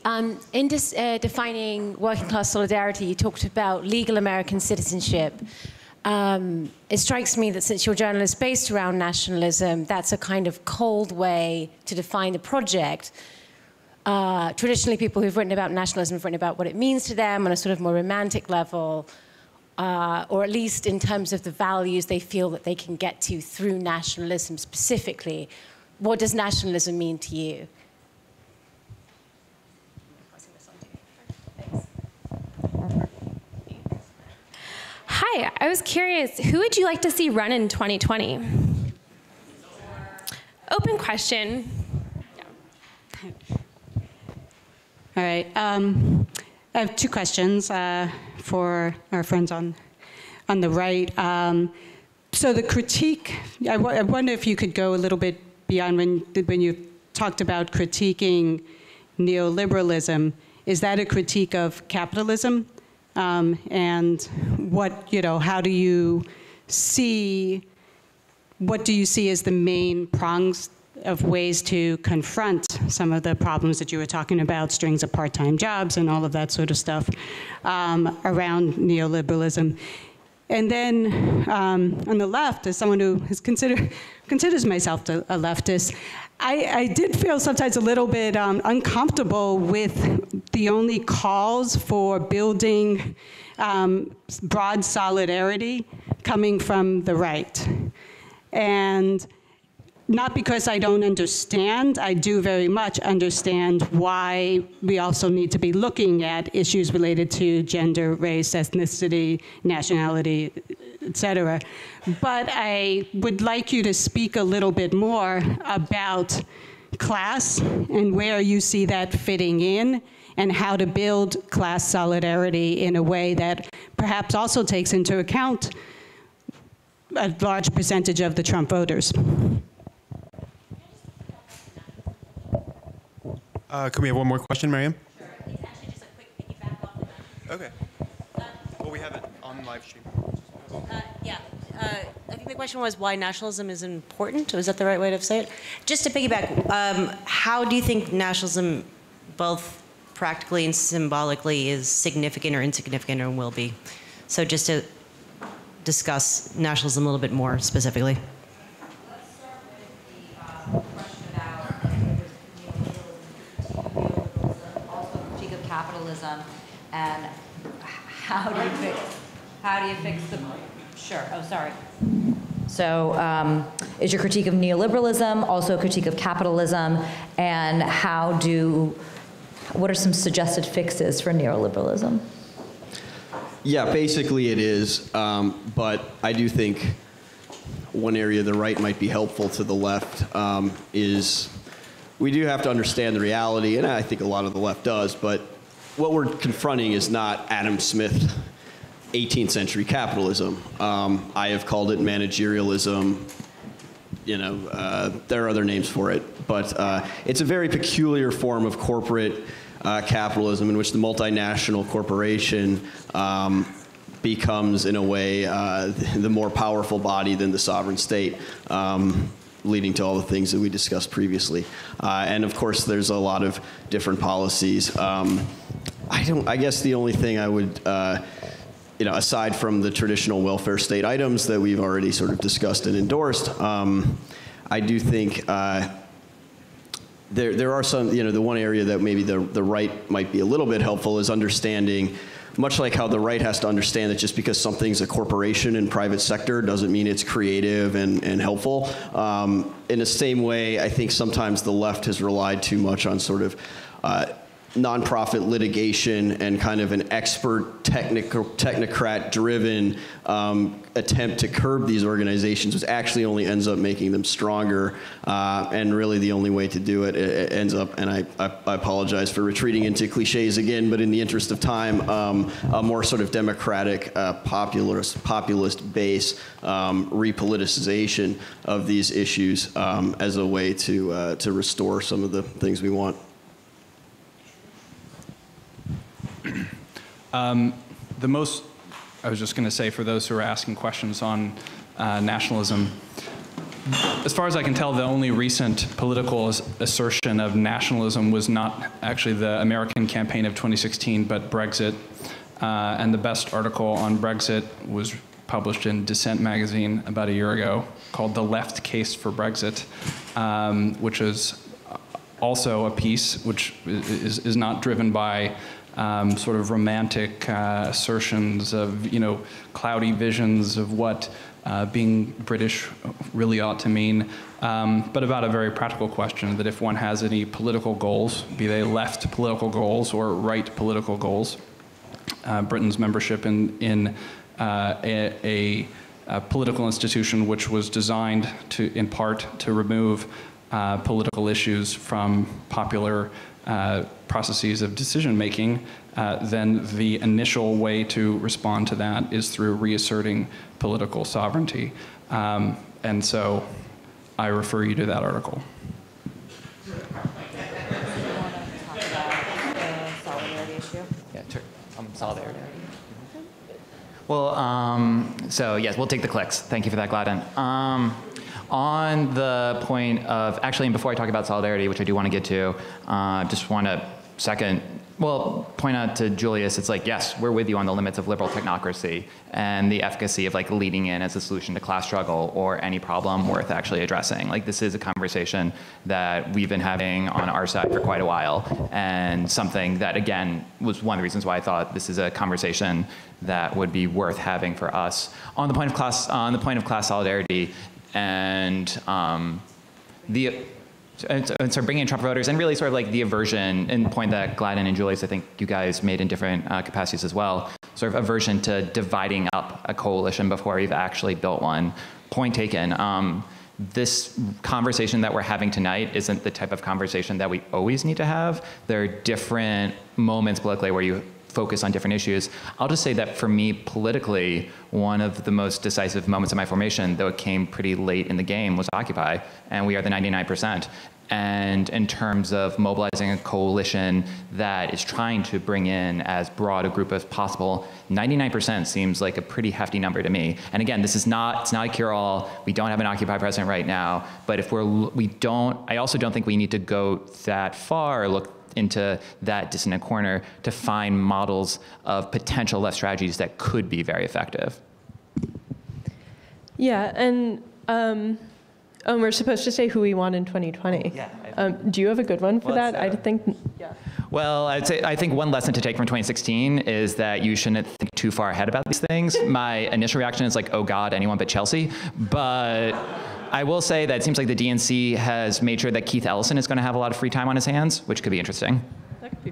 in defining working class solidarity, you talked about legal American citizenship. It strikes me that since your journal is based around nationalism, that's a kind of cold way to define the project. Traditionally, people who've written about nationalism have written about what it means to them on a sort of more romantic level. or at least in terms of the values they feel that they can get to through nationalism specifically. What does nationalism mean to you? Hi, I was curious, who would you like to see run in 2020? Open question. Yeah. All right, I have two questions for our friends on the right. So the critique, I wonder if you could go a little bit beyond when you talked about critiquing neoliberalism. Is that a critique of capitalism? And what, how do you see, what do you see as the main prongs of ways to confront some of the problems that you were talking about, strings of part-time jobs and all of that sort of stuff around neoliberalism? And then on the left, as someone who has considers myself a leftist, I did feel sometimes a little bit uncomfortable with the only calls for building broad solidarity coming from the right. And not because I don't understand, I do very much understand why we also need to be looking at issues related to gender, race, ethnicity, nationality, et cetera. But I would like you to speak a little bit more about class and where you see that fitting in and how to build class solidarity in a way that perhaps also takes into account a large percentage of the Trump voters. Can we have one more question, Maryam? Sure. It's actually just a quick piggyback off the mic. Okay. Well, we have it on live stream. Yeah. I think the question was why nationalism is important. Is that the right way to say it? Just to piggyback, how do you think nationalism, both practically and symbolically, is significant or insignificant and will be? So just to discuss nationalism a little bit more specifically. And how do you fix the, sure, oh, sorry. So is your critique of neoliberalism also a critique of capitalism? And how do, what are some suggested fixes for neoliberalism? Yeah, basically it is, but I do think one area the right might be helpful to the left is we do have to understand the reality, and I think a lot of the left does, but what we're confronting is not Adam Smith, 18th century capitalism. I have called it managerialism. There are other names for it. But it's a very peculiar form of corporate capitalism in which the multinational corporation becomes, in a way, the more powerful body than the sovereign state, leading to all the things that we discussed previously. And of course, there's a lot of different policies. I guess the only thing I would, aside from the traditional welfare state items that we've already sort of discussed and endorsed, I do think there are some, the one area that maybe the right might be a little bit helpful is understanding, much like how the right has to understand that just because something's a corporation and private sector doesn't mean it's creative and helpful. In the same way, I think sometimes the left has relied too much on sort of nonprofit litigation and kind of an expert technocrat-driven attempt to curb these organizations, which actually only ends up making them stronger. And really the only way to do it, it ends up, and I apologize for retreating into cliches again, but in the interest of time, a more sort of democratic populist-based repoliticization of these issues as a way to restore some of the things we want. I was just going to say, for those who are asking questions on nationalism, as far as I can tell, the only recent political assertion of nationalism was not actually the American campaign of 2016, but Brexit. And the best article on Brexit was published in Dissent magazine about a year ago, called The Left Case for Brexit, which is also a piece which is not driven by sort of romantic assertions of, cloudy visions of what being British really ought to mean, but about a very practical question that if one has any political goals, be they left political goals or right political goals, Britain's membership in a political institution which was designed to, in part, to remove political issues from popular processes of decision making, then the initial way to respond to that is through reasserting political sovereignty. And so I refer you to that article. Solidarity. Well, so yes, we'll take the clicks. Thank you for that, Gladden. On the point of, actually, and before I talk about solidarity, which I do want to get to, just want to second, well, point out to Julius, it's like, yes, we're with you on the limits of liberal technocracy and the efficacy of like leading in as a solution to class struggle or any problem worth actually addressing. Like, this is a conversation that we've been having on our side for quite a while, and something that, again, was one of the reasons why I thought this is a conversation that would be worth having for us. On the point of class, solidarity, and so bringing in Trump voters, and really sort of like the aversion, and the point that Gladden and Julius, I think you guys made in different capacities as well, sort of aversion to dividing up a coalition before we've actually built one. Point taken. This conversation that we're having tonight isn't the type of conversation that we always need to have. There are different moments politically where you focus on different issues. I'll just say that for me, politically, one of the most decisive moments of my formation, though it came pretty late in the game, was Occupy, and we are the 99%. And in terms of mobilizing a coalition that is trying to bring in as broad a group as possible, 99% seems like a pretty hefty number to me. And again, this is not, it's not a cure-all. We don't have an Occupy president right now, but if we're, I also don't think we need to go that far, look into that dissonant corner to find models of potential left strategies that could be very effective. Yeah, and we're supposed to say who we want in 2020. Yeah. Do you have a good one for that? I think. Yeah. Well, I'd say I think one lesson to take from 2016 is that you shouldn't think too far ahead about these things. My initial reaction is like, oh God, anyone but Chelsea, but. I will say that it seems like the DNC has made sure that Keith Ellison is going to have a lot of free time on his hands, which could be interesting. That could be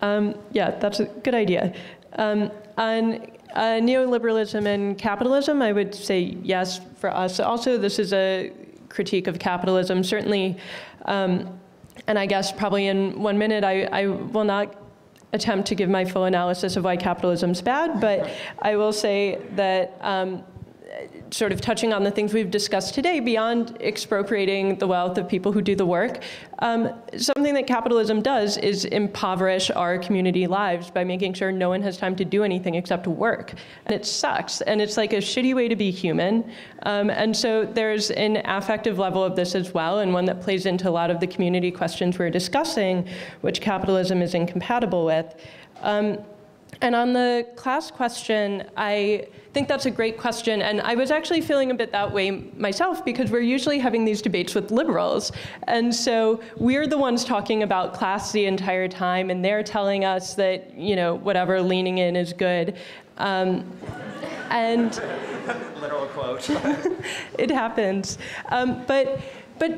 fun. Yeah, that's a good idea. On neoliberalism and capitalism, I would say yes for us. Also, this is a critique of capitalism, certainly. And I guess probably in 1 minute, I will not attempt to give my full analysis of why capitalism's bad, but I will say that sort of touching on the things we've discussed today, beyond expropriating the wealth of people who do the work, something that capitalism does is impoverish our community lives by making sure no one has time to do anything except work. And it sucks, and it's like a shitty way to be human. And so there's an affective level of this as well, and one that plays into a lot of the community questions we're discussing, which capitalism is incompatible with. And on the class question, I think that's a great question. And I was actually feeling a bit that way myself, because we're usually having these debates with liberals. And so we're the ones talking about class the entire time, and they're telling us that, whatever, leaning in is good. And literal quote. It happens. But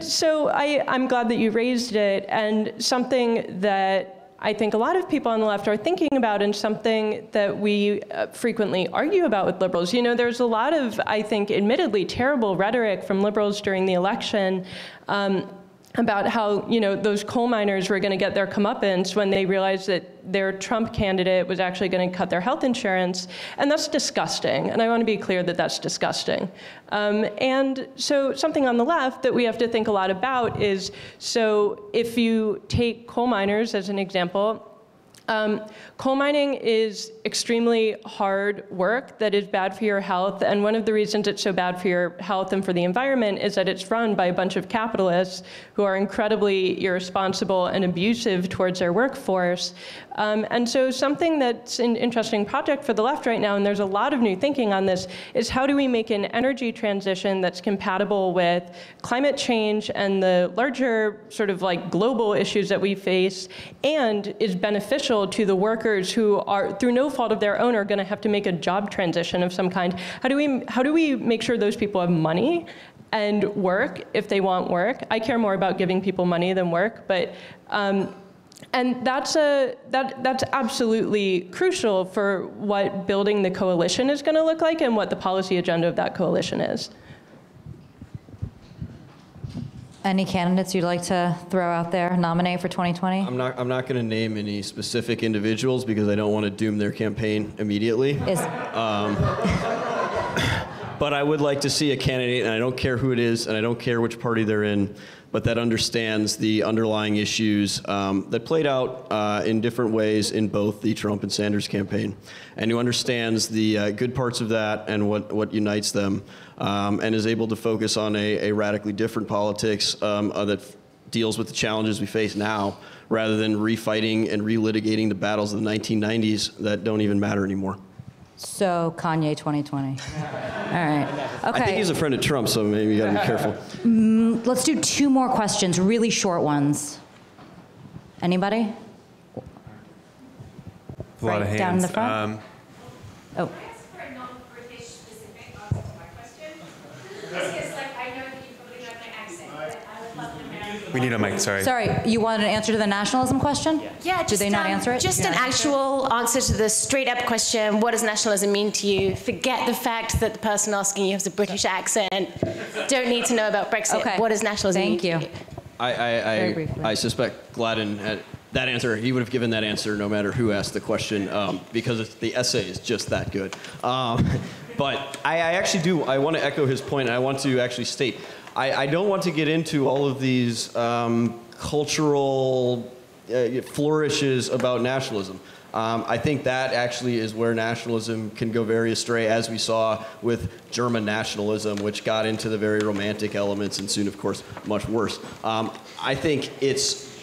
so I'm glad that you raised it. And something that I think a lot of people on the left are thinking about, and something that we frequently argue about with liberals. There's a lot of, I think, admittedly terrible rhetoric from liberals during the election about how, those coal miners were gonna get their comeuppance when they realized that their Trump candidate was actually gonna cut their health insurance. And that's disgusting, and I wanna be clear that that's disgusting. And so something on the left that we have to think a lot about is, so if you take coal miners as an example, coal mining is extremely hard work that is bad for your health, and one of the reasons it's so bad for your health and for the environment is that it's run by a bunch of capitalists who are incredibly irresponsible and abusive towards their workforce. And so something that's an interesting project for the left right now, and there's a lot of new thinking on this, is how do we make an energy transition that's compatible with climate change and the larger sort of like global issues that we face, and is beneficial beneficial to the workers who are, through no fault of their own, are going to have to make a job transition of some kind? How do we make sure those people have money and work if they want work? I care more about giving people money than work, but and that's absolutely crucial for what building the coalition is going to look like and what the policy agenda of that coalition is. Any candidates you'd like to throw out there, nominate for 2020? I'm not going to name any specific individuals because I don't want to doom their campaign immediately. But I would like to see a candidate, and I don't care who it is, and I don't care which party they're in, but that understands the underlying issues that played out in different ways in both the Trump and Sanders campaign, and who understands the good parts of that and what unites them. And is able to focus on a radically different politics that deals with the challenges we face now, rather than refighting and relitigating the battles of the 1990s that don't even matter anymore. So Kanye 2020. All right. Okay. I think he's a friend of Trump, so maybe you got to be careful. Let's do two more questions, really short ones. Anybody? A lot of hands. Down in the front. Oh. We need a mic, sorry. Sorry, you wanted an answer to the nationalism question? Yeah. Did they not answer it? Just an actual answer to the straight up question, what does nationalism mean to you? Forget the fact that the person asking you has a British accent. Don't need to know about Brexit. Okay. What does nationalism mean to you? I suspect Gladden had that answer. He would have given that answer no matter who asked the question because it's, the essay is just that good. But I actually do, I want to echo his point. I want to actually state, I don't want to get into all of these cultural flourishes about nationalism. I think that actually is where nationalism can go very astray, as we saw with German nationalism, which got into the very romantic elements and soon, of course, much worse. I think it's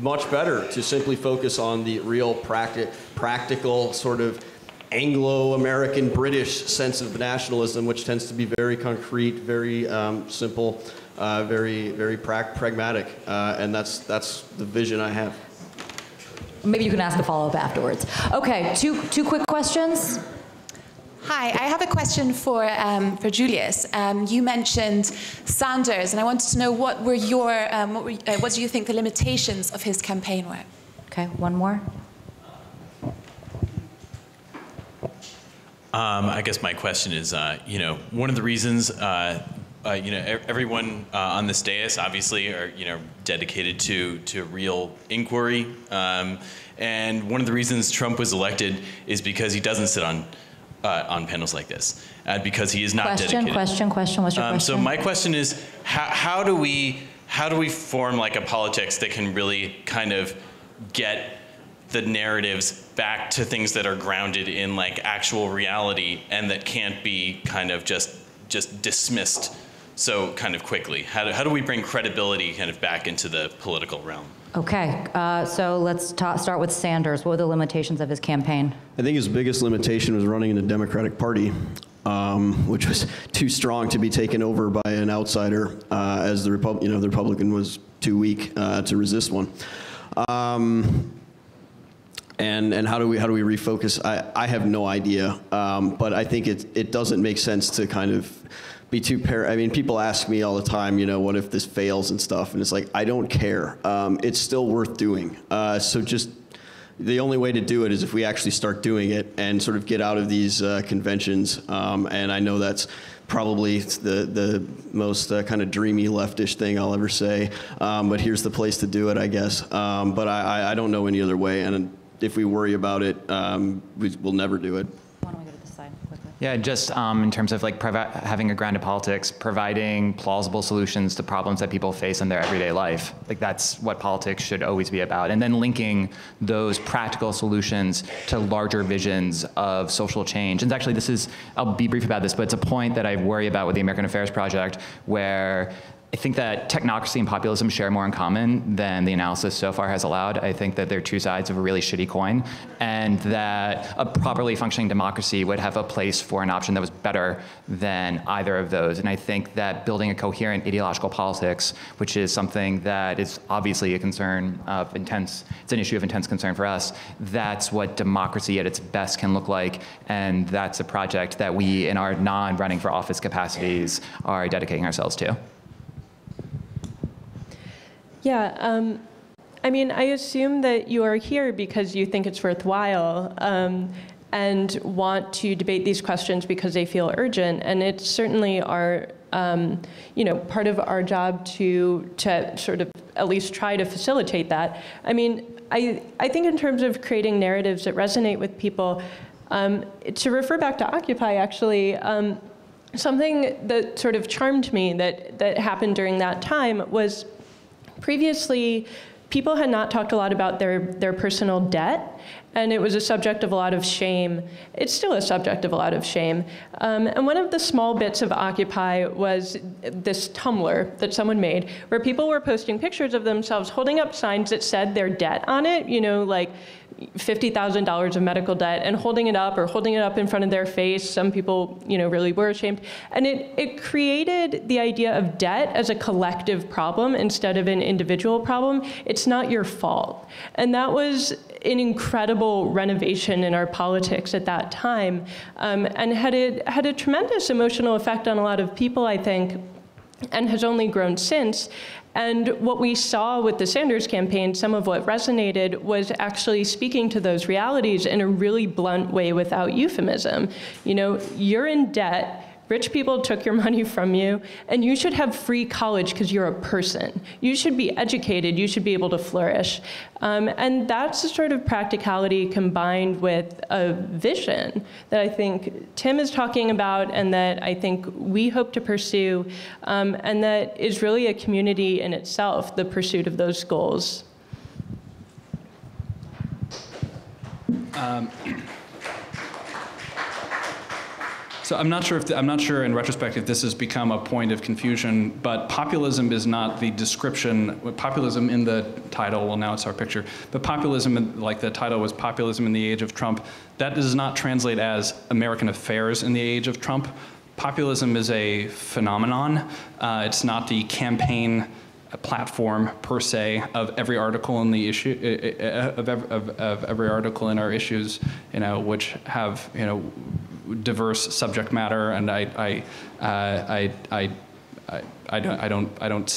much better to simply focus on the real practical sort of Anglo-American British sense of nationalism, which tends to be very concrete, very simple, very pragmatic, and that's the vision I have. Maybe you can ask the follow-up afterwards. Okay, two quick questions. Hi, I have a question for Julius. You mentioned Sanders, and I wanted to know what were your what do you think the limitations of his campaign were? Okay, one more. I guess my question is, one of the reasons, everyone on this dais obviously are, dedicated to real inquiry, and one of the reasons Trump was elected is because he doesn't sit on panels like this, because he is not dedicated. Question. What's your question? So my question is, how do we form like a politics that can really kind of get the narratives back to things that are grounded in like actual reality and that can't be kind of just dismissed so kind of quickly? How do we bring credibility kind of back into the political realm? Okay, so let's start with Sanders. What were the limitations of his campaign? I think his biggest limitation was running in the Democratic Party, which was too strong to be taken over by an outsider, as the Republican was too weak to resist one. And how do we refocus? I have no idea, but I think it doesn't make sense to kind of be too I mean, people ask me all the time, what if this fails and stuff? And it's like, I don't care. It's still worth doing. So just the only way to do it is if we actually start doing it and sort of get out of these conventions. And I know that's probably the most kind of dreamy leftish thing I'll ever say, but here's the place to do it, I guess. But I don't know any other way. And if we worry about it, we'll never do it. Why don't we go to this side quickly? Yeah, just in terms of like having a grounded politics, providing plausible solutions to problems that people face in their everyday life. Like that's what politics should always be about. And then linking those practical solutions to larger visions of social change. And actually I'll be brief about this, but it's a point that I worry about with the American Affairs Project, where I think that technocracy and populism share more in common than the analysis so far has allowed. I think that they're two sides of a really shitty coin, and that a properly functioning democracy would have a place for an option that was better than either of those. And I think that building a coherent ideological politics, which is something that is obviously a concern of intense, it's an issue of intense concern for us, that's what democracy at its best can look like. And that's a project that we, in our non-running for office capacities, are dedicating ourselves to. Yeah, I mean, I assume that you are here because you think it's worthwhile and want to debate these questions because they feel urgent. And it's certainly our, you know, part of our job to sort of at least try to facilitate that. I mean, I think in terms of creating narratives that resonate with people, to refer back to Occupy, actually, something that sort of charmed me that happened during that time was, previously, people had not talked a lot about their personal debt, and it was a subject of a lot of shame. It's still a subject of a lot of shame. And one of the small bits of Occupy was this Tumblr that someone made, where people were posting pictures of themselves holding up signs that said their debt on it, you know, like $50,000 of medical debt, and holding it up in front of their face. Some people, you know, really were ashamed. And it created the idea of debt as a collective problem instead of an individual problem. It's not your fault. And that was an incredible renovation in our politics at that time, and had a tremendous emotional effect on a lot of people, I think, and has only grown since. And what we saw with the Sanders campaign, some of what resonated was actually speaking to those realities in a really blunt way without euphemism. You know, you're in debt, rich people took your money from you, and you should have free college because you're a person. You should be educated, you should be able to flourish. And that's the sort of practicality combined with a vision that I think Tim is talking about and that I think we hope to pursue, and that is really a community in itself, the pursuit of those goals. So I'm not sure in retrospect if this has become a point of confusion, but populism is not the description. Populism in the title, well, now it's our picture, but populism, like the title was Populism in the Age of Trump, that does not translate as American Affairs in the Age of Trump. Populism is a phenomenon. It's not the campaign platform per se of every article in the issue, of every article in our issues, you know, which have, you know, diverse subject matter, and I don't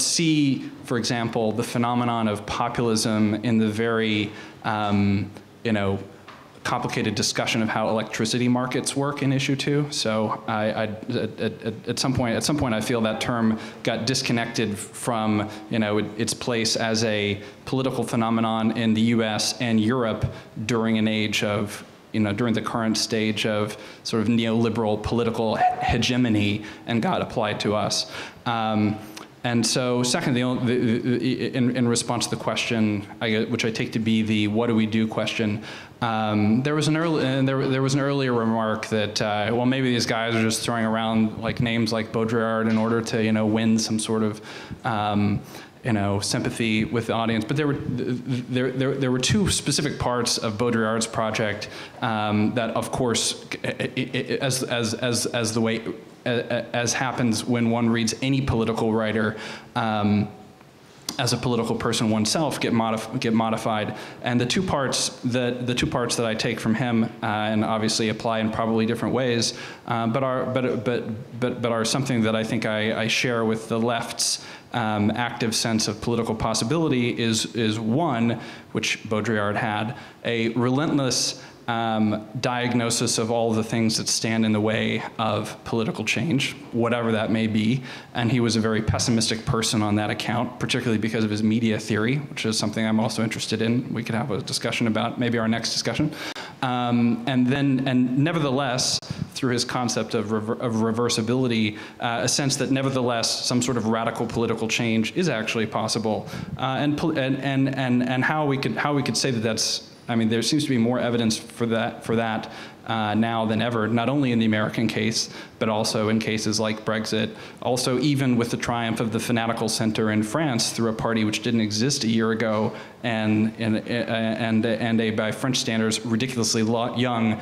see, for example, the phenomenon of populism in the very you know, complicated discussion of how electricity markets work in issue 2. So at some point I feel that term got disconnected from, you know, its place as a political phenomenon in the U.S. and Europe during an age of, you know, during the current stage of sort of neoliberal political hegemony, and got applied to us. And so second, in response to the question, which I take to be the what do we do question, there was an earlier remark that, well, maybe these guys are just throwing around like names like Baudrillard in order to, you know, win some sort of you know, sympathy with the audience. But there were two specific parts of Baudrillard's project that, of course, as happens when one reads any political writer, as a political person oneself, get modified. And the two parts that I take from him and obviously apply in probably different ways, but are something that I think I share with the left's active sense of political possibility is one, which Baudrillard had, a relentless diagnosis of all the things that stand in the way of political change, whatever that may be. And he was a very pessimistic person on that account, particularly because of his media theory, which is something I'm also interested in. We could have a discussion about, maybe our next discussion. And nevertheless, through his concept of reversibility, a sense that nevertheless some sort of radical political change is actually possible, and how we could say that that's I mean, there seems to be more evidence for that, now than ever, not only in the American case, but also in cases like Brexit. Also, even with the triumph of the fanatical center in France through a party which didn't exist a year ago, and a, by French standards, ridiculously young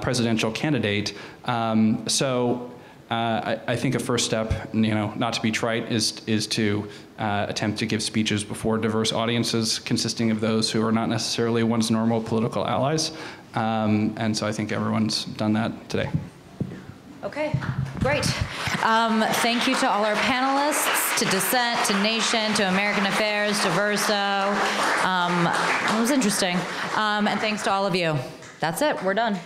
presidential candidate. I think a first step, not to be trite, is to attempt to give speeches before diverse audiences consisting of those who are not necessarily one's normal political allies. And so I think everyone's done that today. Okay, great. Thank you to all our panelists, to Dissent, to Nation, to American Affairs, to Verso. It was interesting. And thanks to all of you. That's it, we're done.